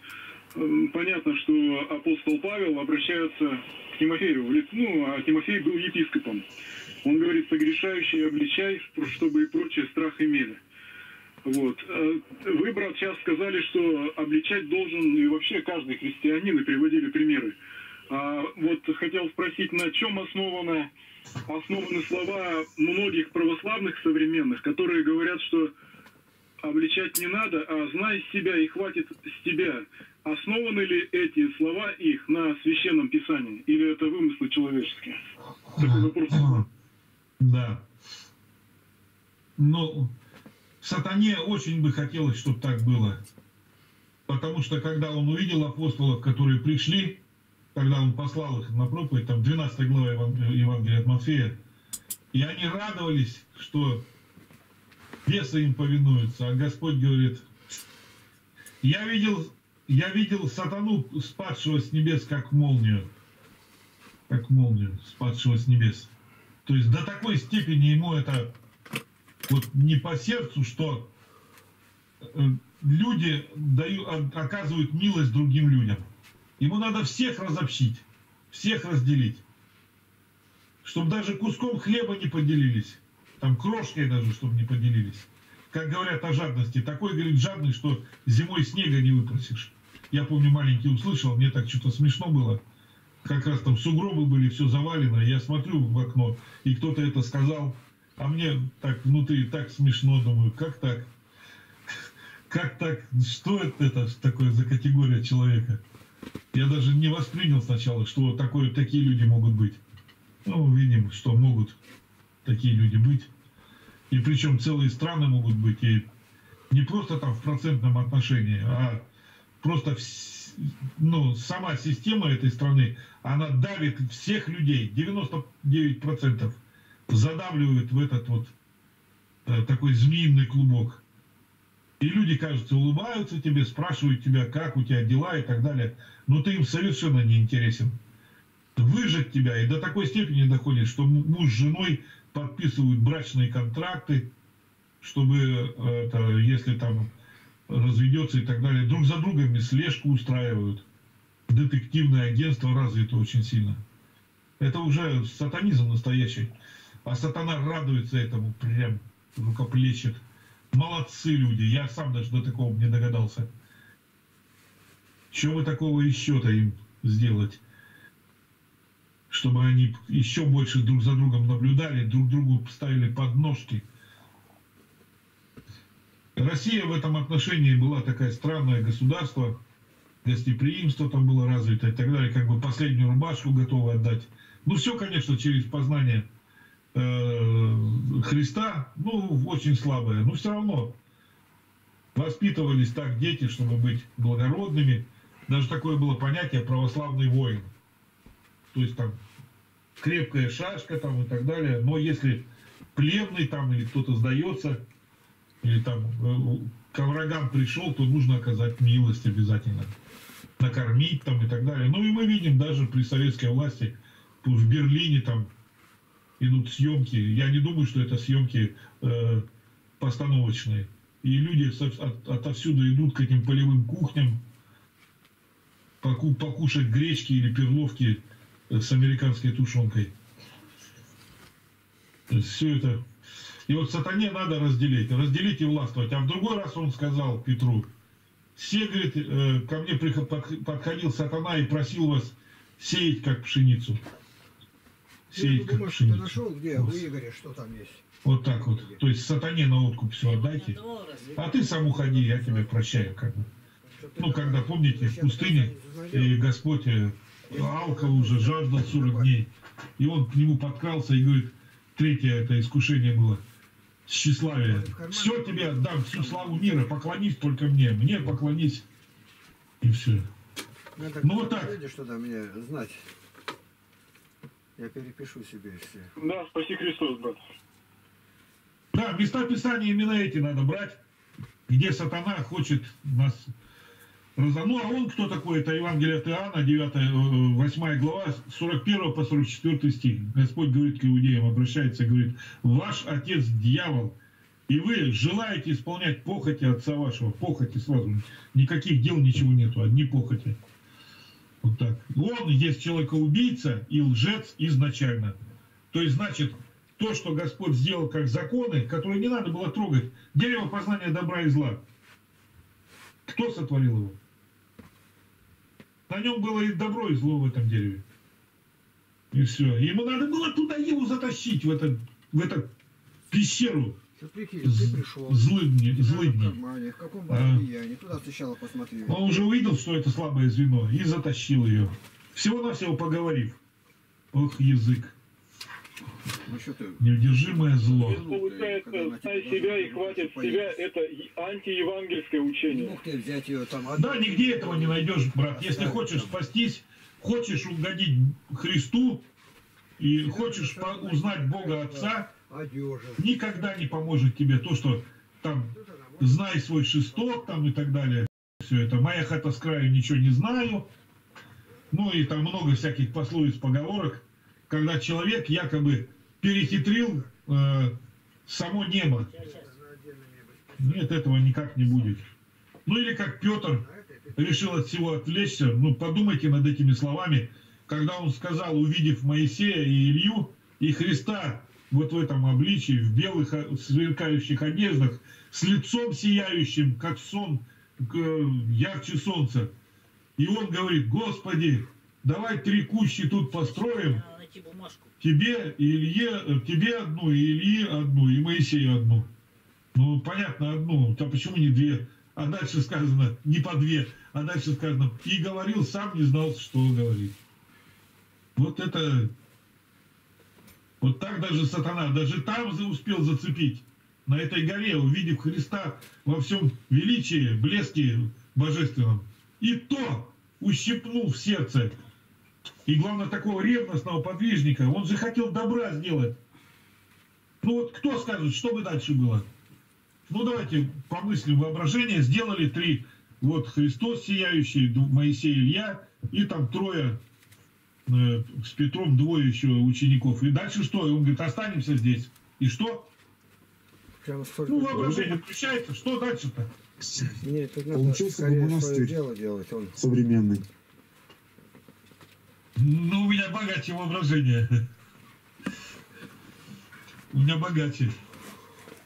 понятно, что апостол Павел обращается к Тимофею в лицо, ну, а Тимофей был епископом. Он говорит: согрешающий обличай, чтобы и прочие страх имели. Вот. Вы, брат, сейчас сказали, что обличать должен и вообще каждый христианин, и приводили примеры. А вот хотел спросить, на чем основаны слова многих православных современных, которые говорят, что обличать не надо, а знай себя и хватит с тебя. Основаны ли эти слова их на Священном Писании? Или это вымыслы человеческие? Такой вопрос. Да. Но сатане очень бы хотелось, чтобы так было. Потому что когда он увидел апостолов, которые пришли, когда он послал их на проповедь, там 12 глава Евангелия от Матфея, и они радовались, что бесы им повинуются, а Господь говорит: я видел сатану, спадшего с небес, как молнию, спадшего с небес. То есть до такой степени ему это вот не по сердцу, что люди оказывают милость другим людям. Ему надо всех разобщить, всех разделить, чтобы даже куском хлеба не поделились, там крошкой даже, чтобы не поделились. Как говорят о жадности, такой, говорит, жадный, что зимой снега не выпросишь. Я помню, маленький услышал, мне так что-то смешно было, как раз там сугробы были, все завалено, я смотрю в окно, и кто-то это сказал, а мне так внутри так смешно, думаю, как так? Как так? Что это такое за категория человека? Я даже не воспринял сначала, что такие люди могут быть. Ну, видим, что могут такие люди быть. И причем целые страны могут быть. И не просто там в процентном отношении, а просто сама система этой страны, она давит всех людей. 99% задавливают в этот вот такой змеиный клубок. И люди, кажется, улыбаются тебе, спрашивают тебя, как у тебя дела и так далее. Но ты им совершенно не интересен. Выжать тебя, и до такой степени доходит, что муж с женой подписывают брачные контракты, чтобы, если там разведется и так далее, друг за другом слежку устраивают. Детективное агентство развито очень сильно. Это уже сатанизм настоящий. А сатана радуется этому, прям рукоплещет. Молодцы люди, я сам даже до такого не догадался. Чего бы такого еще-то им сделать, чтобы они еще больше друг за другом наблюдали, друг другу ставили подножки, Россия в этом отношении была такая странное государство, гостеприимство там было развито и так далее, как бы последнюю рубашку готовы отдать. Ну, все, конечно, через познание Христа, ну, очень слабое, но все равно воспитывались так дети, чтобы быть благородными. Даже такое было понятие православный воин. То есть там крепкая шашка там и так далее. Но если пленный там или кто-то сдается, или там к врагам пришел, то нужно оказать милость обязательно. Накормить там и так далее. Ну и мы видим даже при советской власти, в Берлине там идут съемки. Я не думаю, что это съемки постановочные. И люди отовсюду идут к этим полевым кухням покушать гречки или перловки с американской тушенкой. То есть все это... И вот сатане надо разделить и властвовать. А в другой раз он сказал Петру: «Все, говорит, ко мне подходил сатана и просил вас сеять как пшеницу». Сеять как пшеницу. Ты нашел, где у Игоря, что там есть? Вот так вот. То есть сатане на откуп все отдайте. А ты сам уходи, я тебя прощаю. Как бы. Ну, когда, помните, в пустыне и Господь алкал уже, жаждал 40 дней. И он к нему подкрался и говорит, третье это искушение было, тщеславие. Все тебе отдам, всю славу мира, поклонись только мне поклонись. И все. Ну, вот так. Что-то мне знать. Я перепишу себе все. Да, спаси Христос, брат. Да, места Писания именно эти надо брать, где сатана хочет нас разорвать. Ну, а он кто такой? Это Евангелие от Иоанна, 9, 8 глава, 41 по 44 стих. Господь говорит к иудеям, обращается и говорит: «Ваш отец дьявол, и вы желаете исполнять похоти отца вашего». Похоти сразу. Никаких дел, ничего нету, одни похоти. Вот так. Он есть человекоубийца и лжец изначально. То есть, значит... То, что Господь сделал как законы, которые не надо было трогать. Дерево познания добра и зла. Кто сотворил его? На нем было и добро, и зло в этом дереве. И все. Ему надо было туда Еву затащить, в эту пещеру. Злыдни. Он уже увидел, что это слабое звено, и затащил ее. Всего-навсего поговорив. Ох, язык. Неудержимое зло. Получается, стай себя и хватит себя, это антиевангельское учение. Да, нигде этого не найдешь, брат. Если хочешь спастись, хочешь угодить Христу и хочешь узнать Бога Отца, никогда не поможет тебе то, что там знай свой шесток там и так далее. Все это. Моя хата с краю, ничего не знаю. Ну и там много всяких пословиц, поговорок. Когда человек якобы перехитрил само небо. Нет, этого никак не будет. Ну или как Петр решил от всего отвлечься. Ну подумайте над этими словами. Когда он сказал, увидев Моисея и Илью, и Христа вот в этом обличии, в белых сверкающих одеждах, с лицом сияющим, как сон, ярче солнца. И он говорит: «Господи, давай три кущи тут построим. Тебе одну, и Илье одну, и Моисею одну». Ну, понятно, одну. А почему не две? А дальше сказано, не по две. А дальше сказано, и говорил, сам не знал, что говорит. Вот это... Вот так даже сатана, даже там успел зацепить. На этой горе, увидев Христа во всем величии, блеске божественном. И то ущипнул в сердце. И главное, такого ревностного подвижника, он же хотел добра сделать. Ну вот кто скажет, что бы дальше было? Ну давайте помыслим воображение. Сделали три. Вот Христос сияющий, Моисей, Илья, и там трое, с Петром двое еще учеников. И дальше что? И он говорит, останемся здесь. И что? Ну воображение включается, что дальше-то? Нет, получился бы монастырь современный. Ну, у меня богаче воображение. У меня богаче.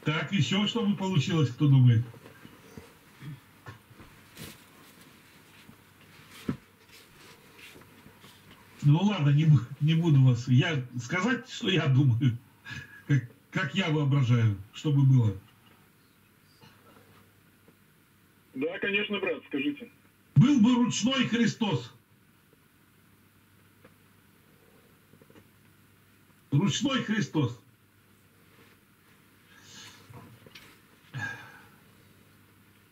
Так, еще что бы получилось, кто думает? Ну ладно, не буду вас. Я сказать, что я думаю, как я воображаю, что бы было. Да, конечно, брат, скажите. Был бы ручной Христос. Ручной Христос.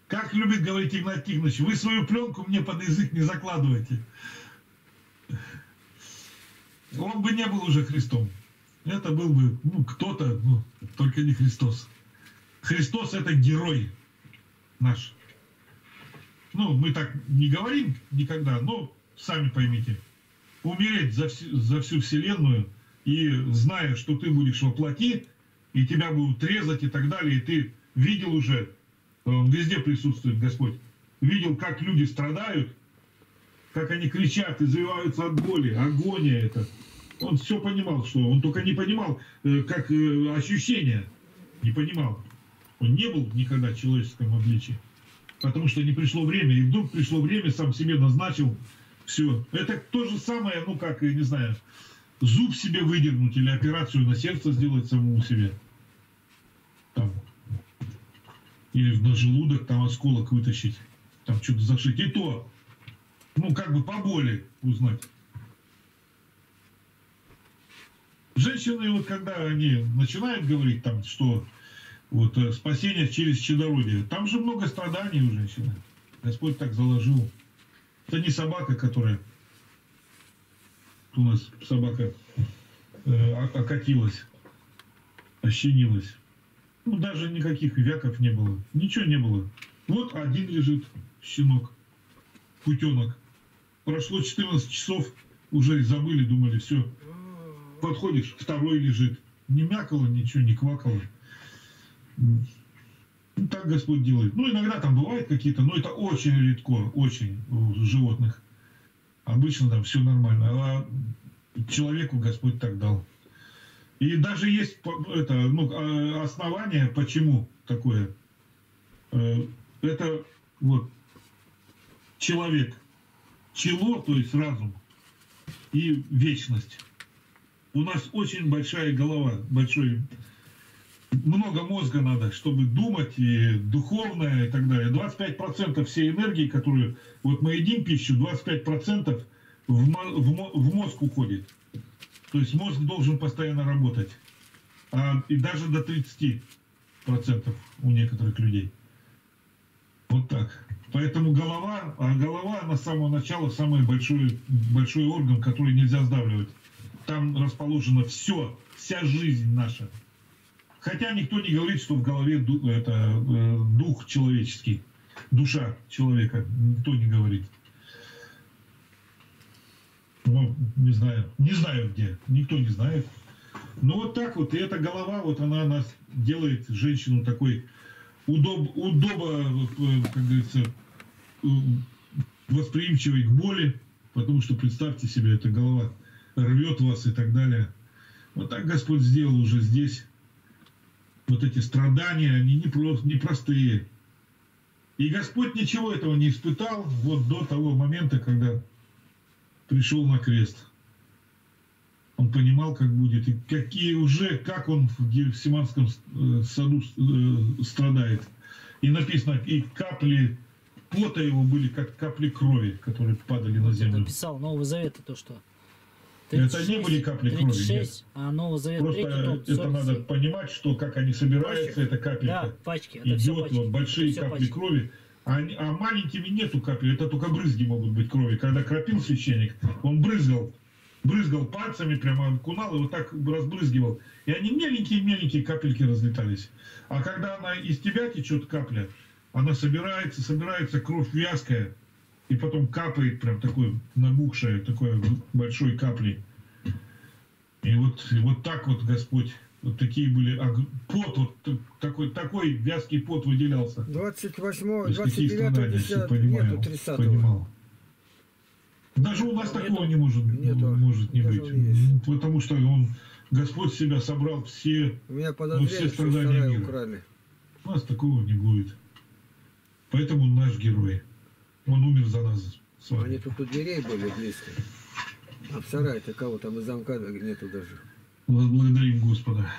Как любит говорить Игнать Тихонович, вы свою пленку мне под язык не закладывайте. Он бы не был уже Христом. Это был бы кто-то, только не Христос. Христос — это герой наш. Мы так не говорим никогда, но сами поймите. Умереть за всю Вселенную, и зная, что ты будешь во плоти, и тебя будут резать и так далее, и ты видел уже, везде присутствует Господь, видел, как люди страдают, как они кричат, извиваются от боли, агония это. Он все понимал, что он только не понимал, как ощущения, не понимал. Он не был никогда в человеческом обличии, потому что не пришло время, и вдруг пришло время, сам себе назначил все. Это то же самое, как, я не знаю, зуб себе выдернуть или операцию на сердце сделать самому себе. Там. Или на желудок там осколок вытащить, там что-то зашить. И то, как бы по боли узнать. Женщины, когда они начинают говорить, что спасение через чадородие, там же много страданий у женщины. Господь так заложил. Это не собака, которая... У нас собака окатилась, ощенилась. Даже никаких вяков не было, ничего не было. Вот один лежит щенок, путенок. Прошло 14 часов, уже забыли, думали, все. Подходишь, второй лежит. Не мякало ничего, не квакало. Так Господь делает. Иногда там бывают какие-то, но это очень редко, очень у животных. Обычно там все нормально, а человеку Господь так дал. И даже есть основание, почему такое. Это человек, чело, то есть разум и вечность. У нас очень большая голова, много мозга надо, чтобы думать, и духовное, и так далее. 25% всей энергии, которую мы едим пищу, 25% в мозг уходит. То есть мозг должен постоянно работать. И даже до 30% у некоторых людей. Вот так. Поэтому голова, она с самого начала самый большой орган, который нельзя сдавливать. Там расположено все, вся жизнь наша. Хотя никто не говорит, что в голове дух человеческий, душа человека, никто не говорит. Не знаю где, никто не знает. Но и эта голова, она нас делает, женщину, такой как говорится, восприимчивой к боли, потому что, представьте себе, эта голова рвет вас и так далее. Так Господь сделал уже здесь. Эти страдания, они непростые. И Господь ничего этого не испытал до того момента, когда пришел на крест. Он понимал, как будет, и как он в Гефсиманском саду страдает. И написано, и капли пота его были, как капли крови, которые падали на землю. Он писал Нового Завета то, что... 36, это не были капли 36, крови, нет. Просто надо понимать, что как они собираются, это капелька. Да, пачки, это идет, пачки. Большие это капли пачки. Крови. А маленькими нету капель, это только брызги могут быть крови. Когда кропил священник, он брызгал пальцами, прямо окунал и так разбрызгивал. И они меленькие-меленькие капельки разлетались. А когда она из тебя течет, капля, она собирается, кровь вязкая. И потом капает прям такой набухшее, такой большой каплей. И так Господь, такие были, пот, такой вязкий пот выделялся. 28-го, 29-го, нету 30-го. Даже у нас такого не может не быть. Потому что Господь себя собрал все страдания мира. У нас такого не будет. Поэтому наш герой. Он умер за нас. Они тут у дверей были близко. А в сарае-то кого там и замка нету даже. Возблагодарим Господа.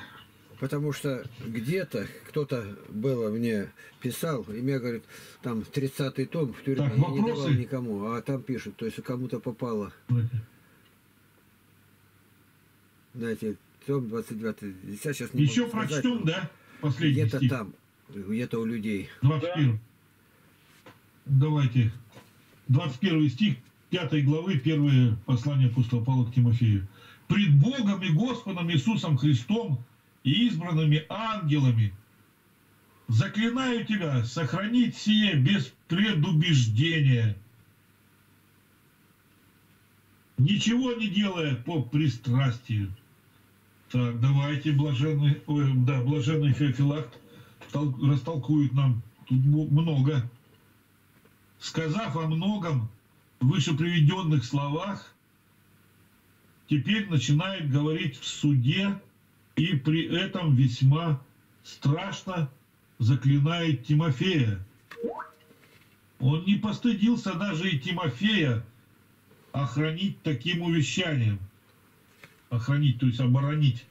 Потому что где-то кто-то было мне писал, и мне говорит, там 30-й том в тюрьме так, я не давал никому, а там пишут, то есть кому-то попало. Знаете, том 29-й, сейчас не еще могу сказать, прочтем, да? Последний где-то там, где-то у людей. 21. Давайте. 21 стих 5 главы, первое послание апостола Павла к Тимофею. «Пред Богом и Господом Иисусом Христом и избранными ангелами заклинаю тебя сохранить сие без предубеждения, ничего не делая по пристрастию». Так, давайте, блаженный, блаженный Феофилакт растолкует нам. Тут много. «Сказав о многом в вышеприведенных словах, теперь начинает говорить в суде, и при этом весьма страшно заклинает Тимофея». Он не постыдился даже и Тимофея охранить таким увещанием. Охранить, то есть оборонить.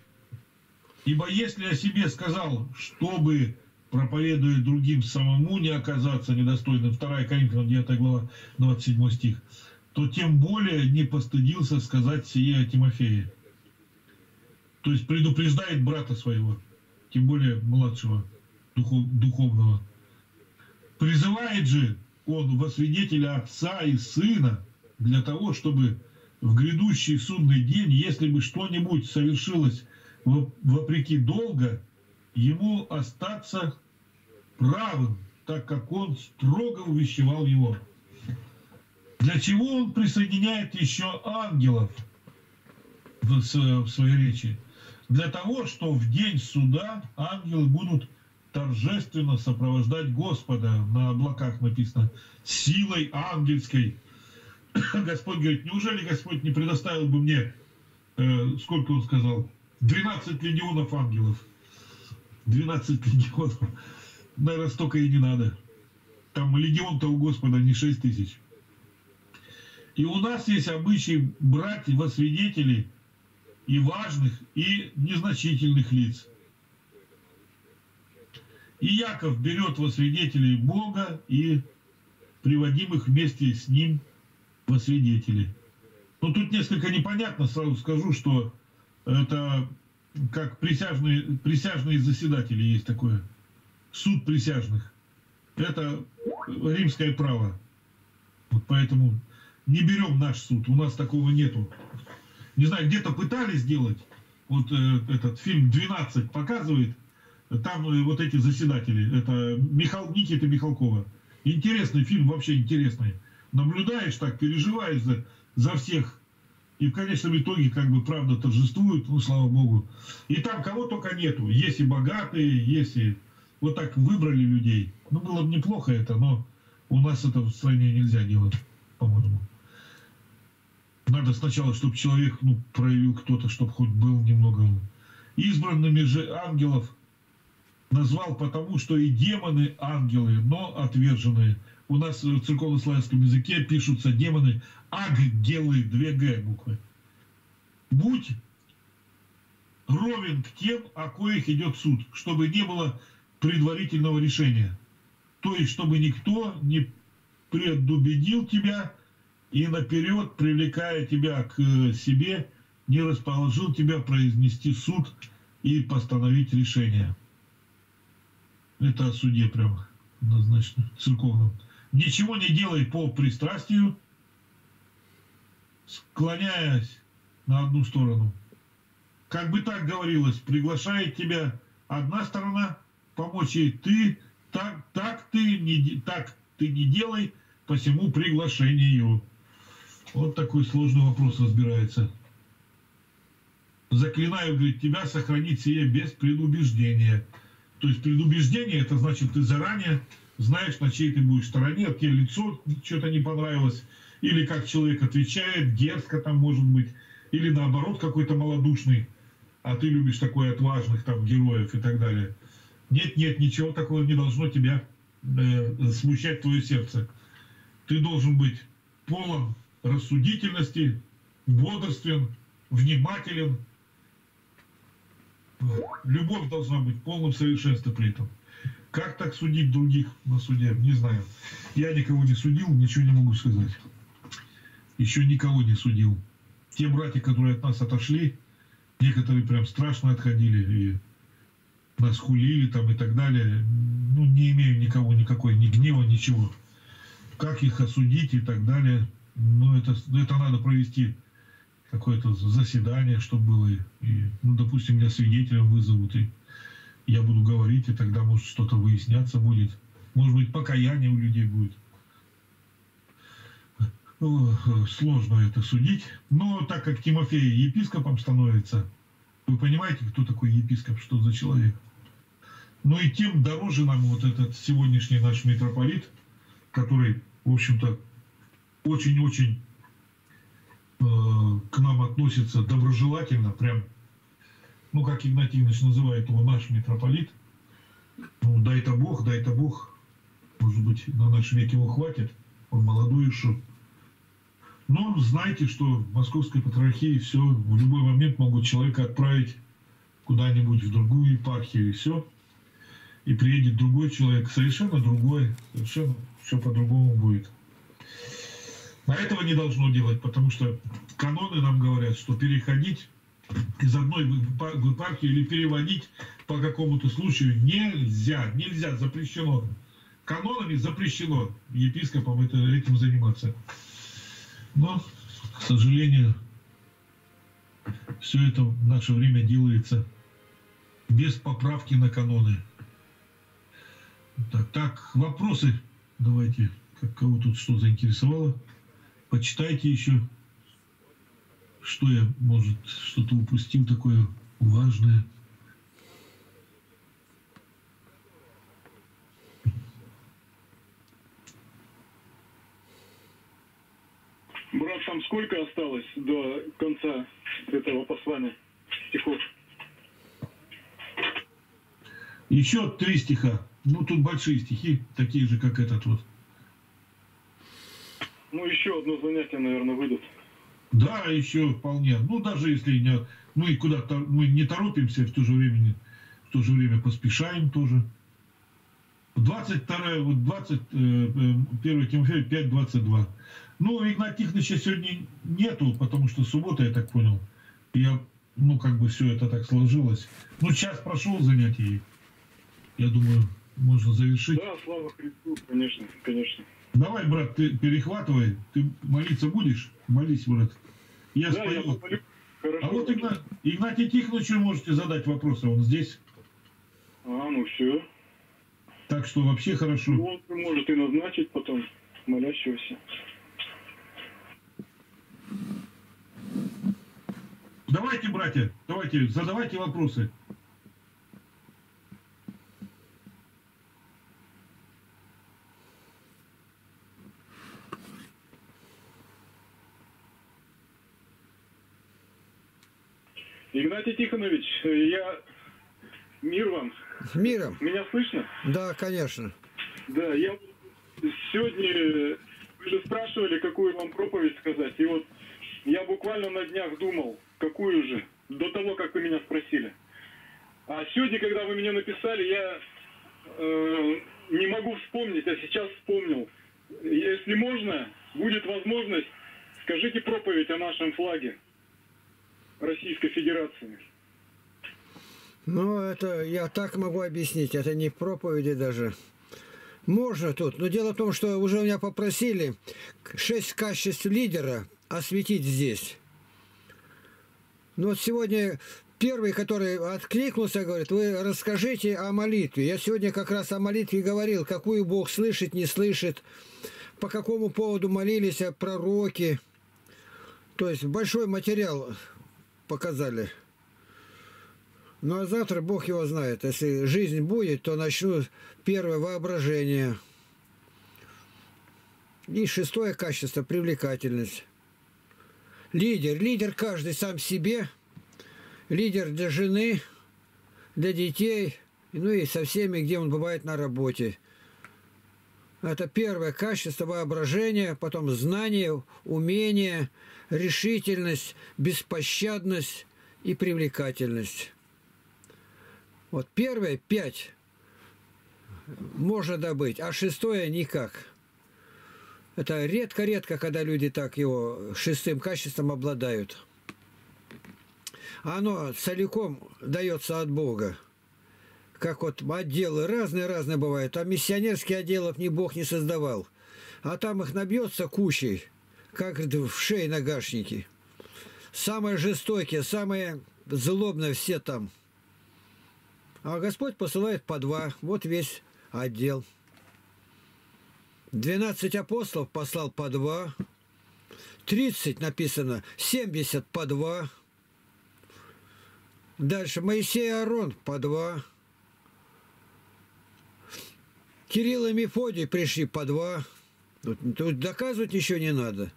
«Ибо если о себе сказал, чтобы, проповедуя другим, самому не оказаться недостойным», 2 Коринфянам 9 глава 27 стих, «то тем более не постыдился сказать сие о Тимофее». То есть предупреждает брата своего, тем более младшего, духовного. «Призывает же он во свидетеля отца и сына для того, чтобы в грядущий судный день, если бы что-нибудь совершилось вопреки долга, ему остаться правым, так как он строго увещевал его». Для чего он присоединяет еще ангелов в своей речи? Для того, что в день суда ангелы будут торжественно сопровождать Господа, на облаках написано, силой ангельской. Господь говорит, неужели Господь не предоставил бы мне, сколько он сказал, 12 легионов ангелов. 12 легионов. Наверное, столько и не надо. Там легион-то у Господа не 6 тысяч. И у нас есть обычай брать во свидетели и важных, и незначительных лиц. И Яков берет во свидетелей Бога и приводимых вместе с ним во свидетели. Но тут несколько непонятно, сразу скажу, что это как присяжные заседатели есть такое. Суд присяжных. Это римское право. Вот поэтому не берем наш суд, у нас такого нету. Не знаю, где-то пытались сделать, вот этот фильм «12» показывает, там вот эти заседатели, это Никита Михалкова. Интересный фильм, вообще интересный. Наблюдаешь так, переживаешь за всех, и в конечном итоге как бы правда торжествует, ну слава Богу. И там кого только нету, есть и богатые, есть и... Вот так выбрали людей. Ну было бы неплохо это, но у нас это в стране нельзя делать, по-моему. Надо сначала, чтобы человек, ну, проявил кто-то, чтобы хоть был немного. «Избранными же ангелов назвал потому, что и демоны ангелы, но отверженные». У нас в церковно-славянском языке пишутся демоны аггелы, 2 Г буквы. «Будь ровен к тем, о коих идет суд, чтобы не было предварительного решения. То есть, чтобы никто не предубедил тебя, и наперед, привлекая тебя к себе, не расположил тебя произнести суд и постановить решение». Это о суде прямо однозначно, церковном. «Ничего не делай по пристрастию, склоняясь на одну сторону». Как бы так говорилось, приглашает тебя одна сторона, помочь ей ты, так ты не делай, посему приглашению. Вот такой сложный вопрос разбирается. «Заклинаю, говорит, тебя сохранить сие без предубеждения». То есть предубеждение, это значит, ты заранее знаешь, на чьей ты будешь стороне, тебе лицо что-то не понравилось, или как человек отвечает, дерзко там может быть, или наоборот какой-то малодушный, а ты любишь такой отважных там героев и так далее. Нет, ничего такого не должно тебя смущать, твое сердце. Ты должен быть полон рассудительности, бодрствен, внимателен. любовь должна быть в полном совершенстве при этом. Как так судить других на суде, не знаю. Я никого не судил, ничего не могу сказать. Еще никого не судил. Те братья, которые от нас отошли, некоторые прям страшно отходили и нас хулили там и так далее. Ну, не имею никого, никакой, ни гнева, ничего. Как их осудить и так далее. Ну, это надо провести какое-то заседание, чтобы было. И, ну, допустим, меня свидетелем вызовут, и я буду говорить, и тогда, может, что-то выясняться будет. Может быть, покаяние у людей будет. Сложно это судить. Но так как Тимофей епископом становится, вы понимаете, кто такой епископ, что за человек? Ну и тем дороже нам вот этот сегодняшний наш митрополит, который, в общем-то, очень-очень к нам относится доброжелательно, прям, ну, как Игнать Тихонович называет его, наш митрополит. Ну, дай-то Бог, может быть, на наш век его хватит, он молодой еще. Но знайте, что в Московской патриархии все, в любой момент могут человека отправить куда-нибудь в другую епархию, и все. И приедет другой человек, совершенно другой, совершенно все по-другому будет. А этого не должно делать, потому что каноны нам говорят, что переходить из одной в епархию или переводить по какому-то случаю нельзя, нельзя, запрещено. Канонами запрещено епископам этим заниматься. Но, к сожалению, все это в наше время делается без поправки на каноны. Так, вопросы. Давайте, кого тут что заинтересовало. Почитайте еще, что я, может, что-то упустил такое важное. Брат, там сколько осталось до конца этого послания стихов? Еще 3 стиха. Ну, тут большие стихи, такие же, как этот вот. Ну, еще одно занятие, наверное, выйдет. Да, еще вполне. Ну, даже если не... мы куда-то мы не торопимся, в то же время поспешаем тоже. 22, вот 21 Тимофея 5:22. Ну, Игнатия Тихоновича сегодня нету, потому что суббота, я так понял. Я, ну, как бы все это так сложилось. Ну, час прошел занятий. Я думаю, можно завершить. Да, слава Христу, конечно, конечно. Давай, брат, ты перехватывай. Ты молиться будешь? Молись, брат. Я да, спою. Я хорошо. А вот Игнатию Тихоновичу можете задать вопросы. Он здесь. А, ну все. Так что вообще хорошо. Он может и назначить потом молящегося. Давайте, братья, давайте, задавайте вопросы. Игнатий Тихонович, я... Мир вам. С миром. Меня слышно? Да, конечно. Да, я сегодня... Вы же спрашивали, какую вам проповедь сказать. И вот я буквально на днях думал, какую же, до того, как вы меня спросили. А сегодня, когда вы мне написали, я не могу вспомнить, а сейчас вспомнил. Если можно, будет возможность, скажите проповедь о нашем флаге Российской Федерации. Ну, это я так могу объяснить, это не проповеди даже. Можно тут, но дело в том, что уже меня попросили 6 качеств лидера осветить здесь. Но вот сегодня первый, который откликнулся, говорит, вы расскажите о молитве. Я сегодня как раз о молитве говорил, какую Бог слышит, не слышит, по какому поводу молились пророки. То есть большой материал показали. Ну а завтра Бог его знает. Если жизнь будет, то начну первое воображение. И 6 качество – привлекательность. Лидер. Лидер каждый сам себе. Лидер для жены, для детей, ну и со всеми, где он бывает на работе. Это первое качество – воображение, потом знание, умение, решительность, беспощадность и привлекательность. Вот первые 5 можно добыть, а 6-е никак. Это редко-редко, когда люди так его 6-ым качеством обладают. Оно целиком дается от Бога. Как вот отделы разные-разные бывают. А миссионерских отделов ни Бог не создавал. А там их набьется кучей, как в шее нагашники. Самые жестокие, самые злобные все там. А Господь посылает по 2. Вот весь отдел. 12 апостолов послал по 2. 30 написано, 70 по 2. Дальше Моисей и Аарон по 2. Кирилл и Мефодий пришли по 2. Тут доказывать ничего не надо.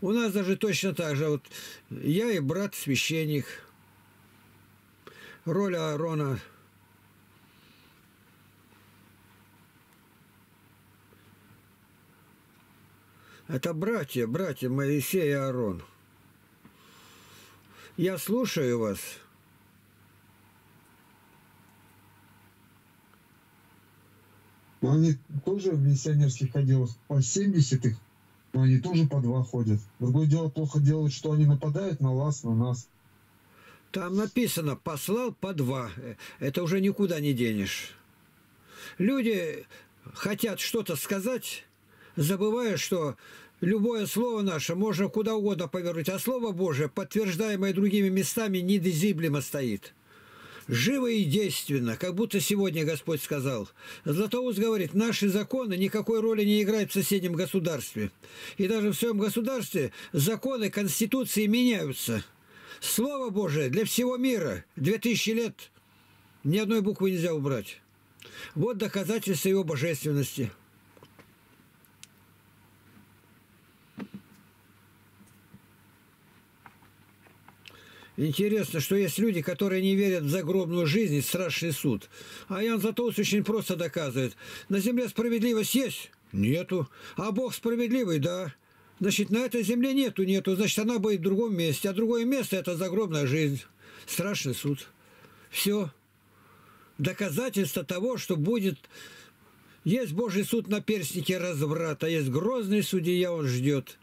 У нас даже точно так же. Вот я и брат священник. Роль Аарона. Это братья Моисей и Аарон. Я слушаю вас. Они тоже в миссионерских отделах по 70 их, но они тоже по 2 ходят. Другое дело, плохо делают, что они нападают на вас, на нас. Там написано, послал по 2. Это уже никуда не денешь. Люди хотят что-то сказать, забывая, что любое слово наше можно куда угодно повернуть, а Слово Божие, подтверждаемое другими местами, недозиблемо стоит. Живо и действенно, как будто сегодня Господь сказал. Златоуст говорит, наши законы никакой роли не играют в соседнем государстве. И даже в своем государстве законы, конституции меняются. Слово Божие для всего мира, 2000 лет, ни одной буквы нельзя убрать. Вот доказательство его божественности. Интересно, что есть люди, которые не верят в загробную жизнь и страшный суд. А Иоанн Златоуст очень просто доказывает. На земле справедливость есть? Нету. А Бог справедливый? Да. Значит, на этой земле нету. Значит, она будет в другом месте. А другое место – это загробная жизнь. Страшный суд. Все. Доказательство того, что будет... Есть Божий суд на перстнике разврата. Есть грозный судья, он ждет.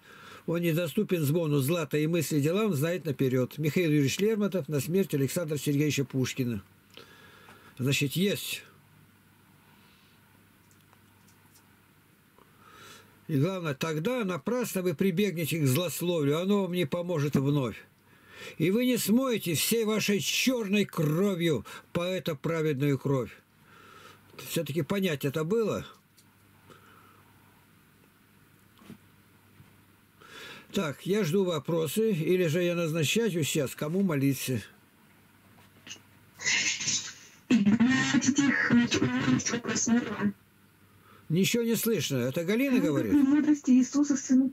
Он недоступен звону злата и мысли дела, он знает наперед. Михаил Юрьевич Лермонтов на смерть Александра Сергеевича Пушкина. Значит, есть. И главное, тогда напрасно вы прибегнете к злословию, оно вам не поможет вновь. И вы не смоете всей вашей черной кровью поэта праведную кровь. Все-таки понять это было... Так, я жду вопросы, или же я назначаю сейчас, кому молиться. Ничего не слышно. Это Галина говорит? Мудрости Иисуса Сына.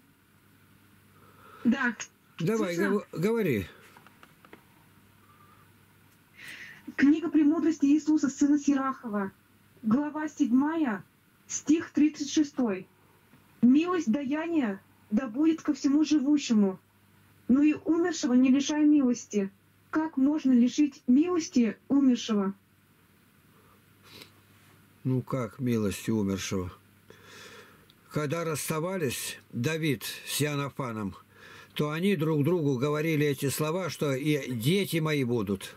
Да. Давай, говори. Книга «Премудрости Иисуса Сына Сирахова», глава 7, стих 36. «Милость даяния да будет ко всему живущему, но и умершего не лишай милости. Как можно лишить милости умершего?» Ну как милости умершего? Когда расставались Давид с Ионафаном, то они друг другу говорили эти слова, что и дети мои будут.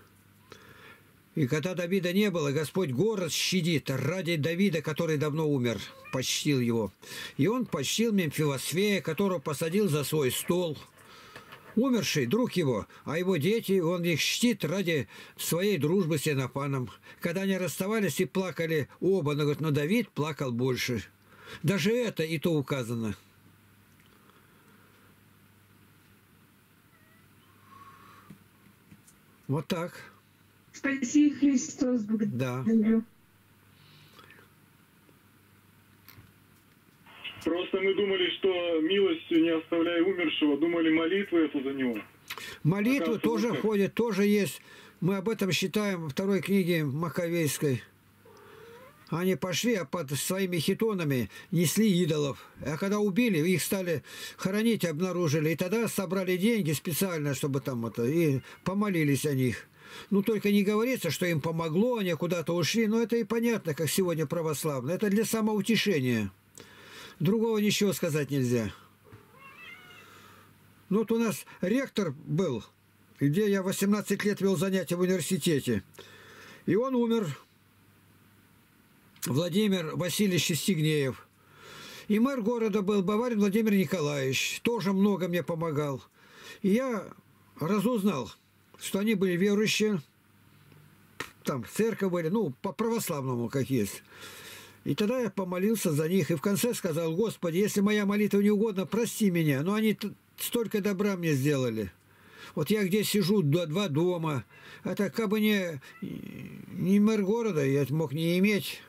И когда Давида не было, Господь город щадит ради Давида, который давно умер, почтил его. И он почтил Мемфивосфея, которого посадил за свой стол. Умерший друг его, а его дети, он их чтит ради своей дружбы с Ионафаном. Когда они расставались и плакали оба, но, говорит, но Давид плакал больше. Даже это и то указано. Вот так. Спаси Христос, благодарю. Да. Просто мы думали, что милостью не оставляя умершего, думали молитву эту за него. Молитвы тоже входят, тоже есть. Мы об этом считаем во 2 книге Маковейской. Они пошли, а под своими хитонами несли идолов. А когда убили, их стали хоронить, обнаружили. И тогда собрали деньги специально, чтобы там это, и помолились о них. Ну, только не говорится, что им помогло, они куда-то ушли, но это и понятно, как сегодня православные. Это для самоутешения. Другого ничего сказать нельзя. Ну, вот у нас ректор был, где я 18 лет вел занятия в университете. И он умер, Владимир Васильевич Щестигнеев. И мэр города был Баварин Владимир Николаевич. Тоже много мне помогал. И я разузнал, что они были верующие. Там церковь были, ну, по-православному, как есть. И тогда я помолился за них. И в конце сказал: Господи, если моя молитва не угодна, прости меня. Но они столько добра мне сделали. Вот я где сижу, два дома. А так, как бы не мэр города, я мог не иметь.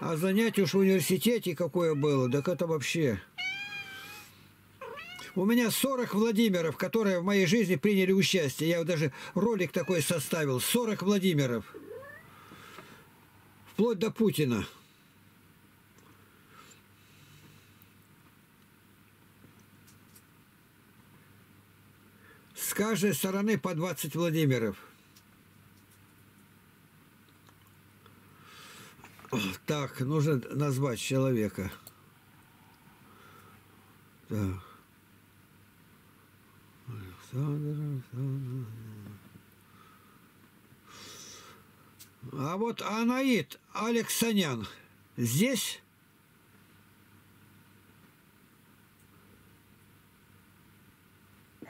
А занятие уж в университете какое было, так это вообще. У меня 40 Владимиров, которые в моей жизни приняли участие. Я даже ролик такой составил. 40 Владимиров. Вплоть до Путина. С каждой стороны по 20 Владимиров. Так, нужно назвать человека. Так. Александр. А вот Анаид Алексанян здесь?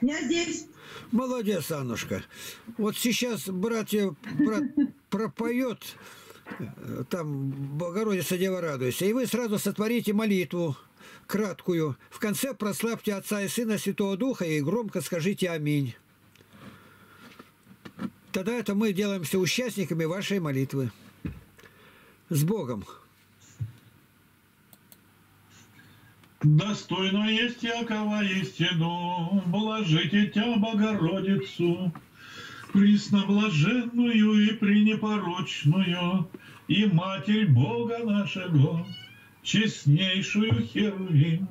Я здесь. Молодец, Аннушка. Вот сейчас брат пропоет... Там Богородица Дева радуйся. И вы сразу сотворите молитву краткую. В конце прославьте Отца и Сына Святого Духа и громко скажите «Аминь». Тогда это мы делаемся участниками вашей молитвы. С Богом. Достойно есть Якова истину, блажите тя Богородицу. Пресноблаженную и пренепорочную, и Матерь Бога нашего, честнейшую Херувим,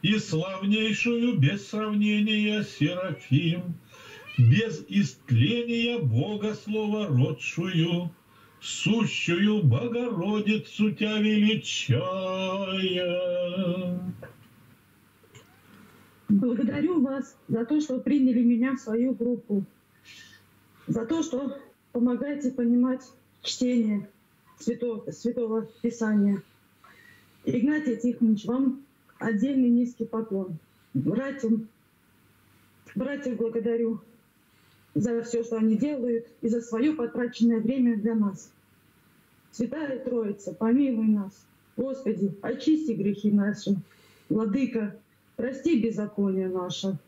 и славнейшую без сравнения Серафим, без истления Бога Словородшую, сущую Богородицу тя величая. Благодарю вас за то, что приняли меня в свою группу. За то, что помогаете понимать чтение Святого Писания. Игнатий Тихонович, вам отдельный низкий поклон. Братьев благодарю за все, что они делают, и за свое потраченное время для нас. Святая Троица, помилуй нас. Господи, очисти грехи наши. Владыка, прости беззаконие наше.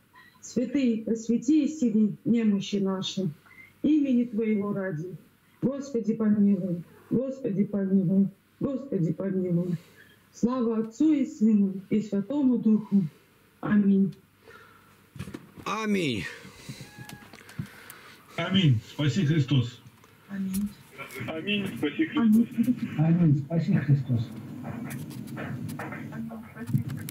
Святые, просвети и исцели немощи наши. Имени Твоего ради. Господи, помилуй. Господи, помилуй. Господи, помилуй. Слава Отцу и Сыну и Святому Духу. Аминь. Аминь. Аминь. Спаси Христос. Аминь. Аминь. Спаси Христос. Аминь. Спаси Христос.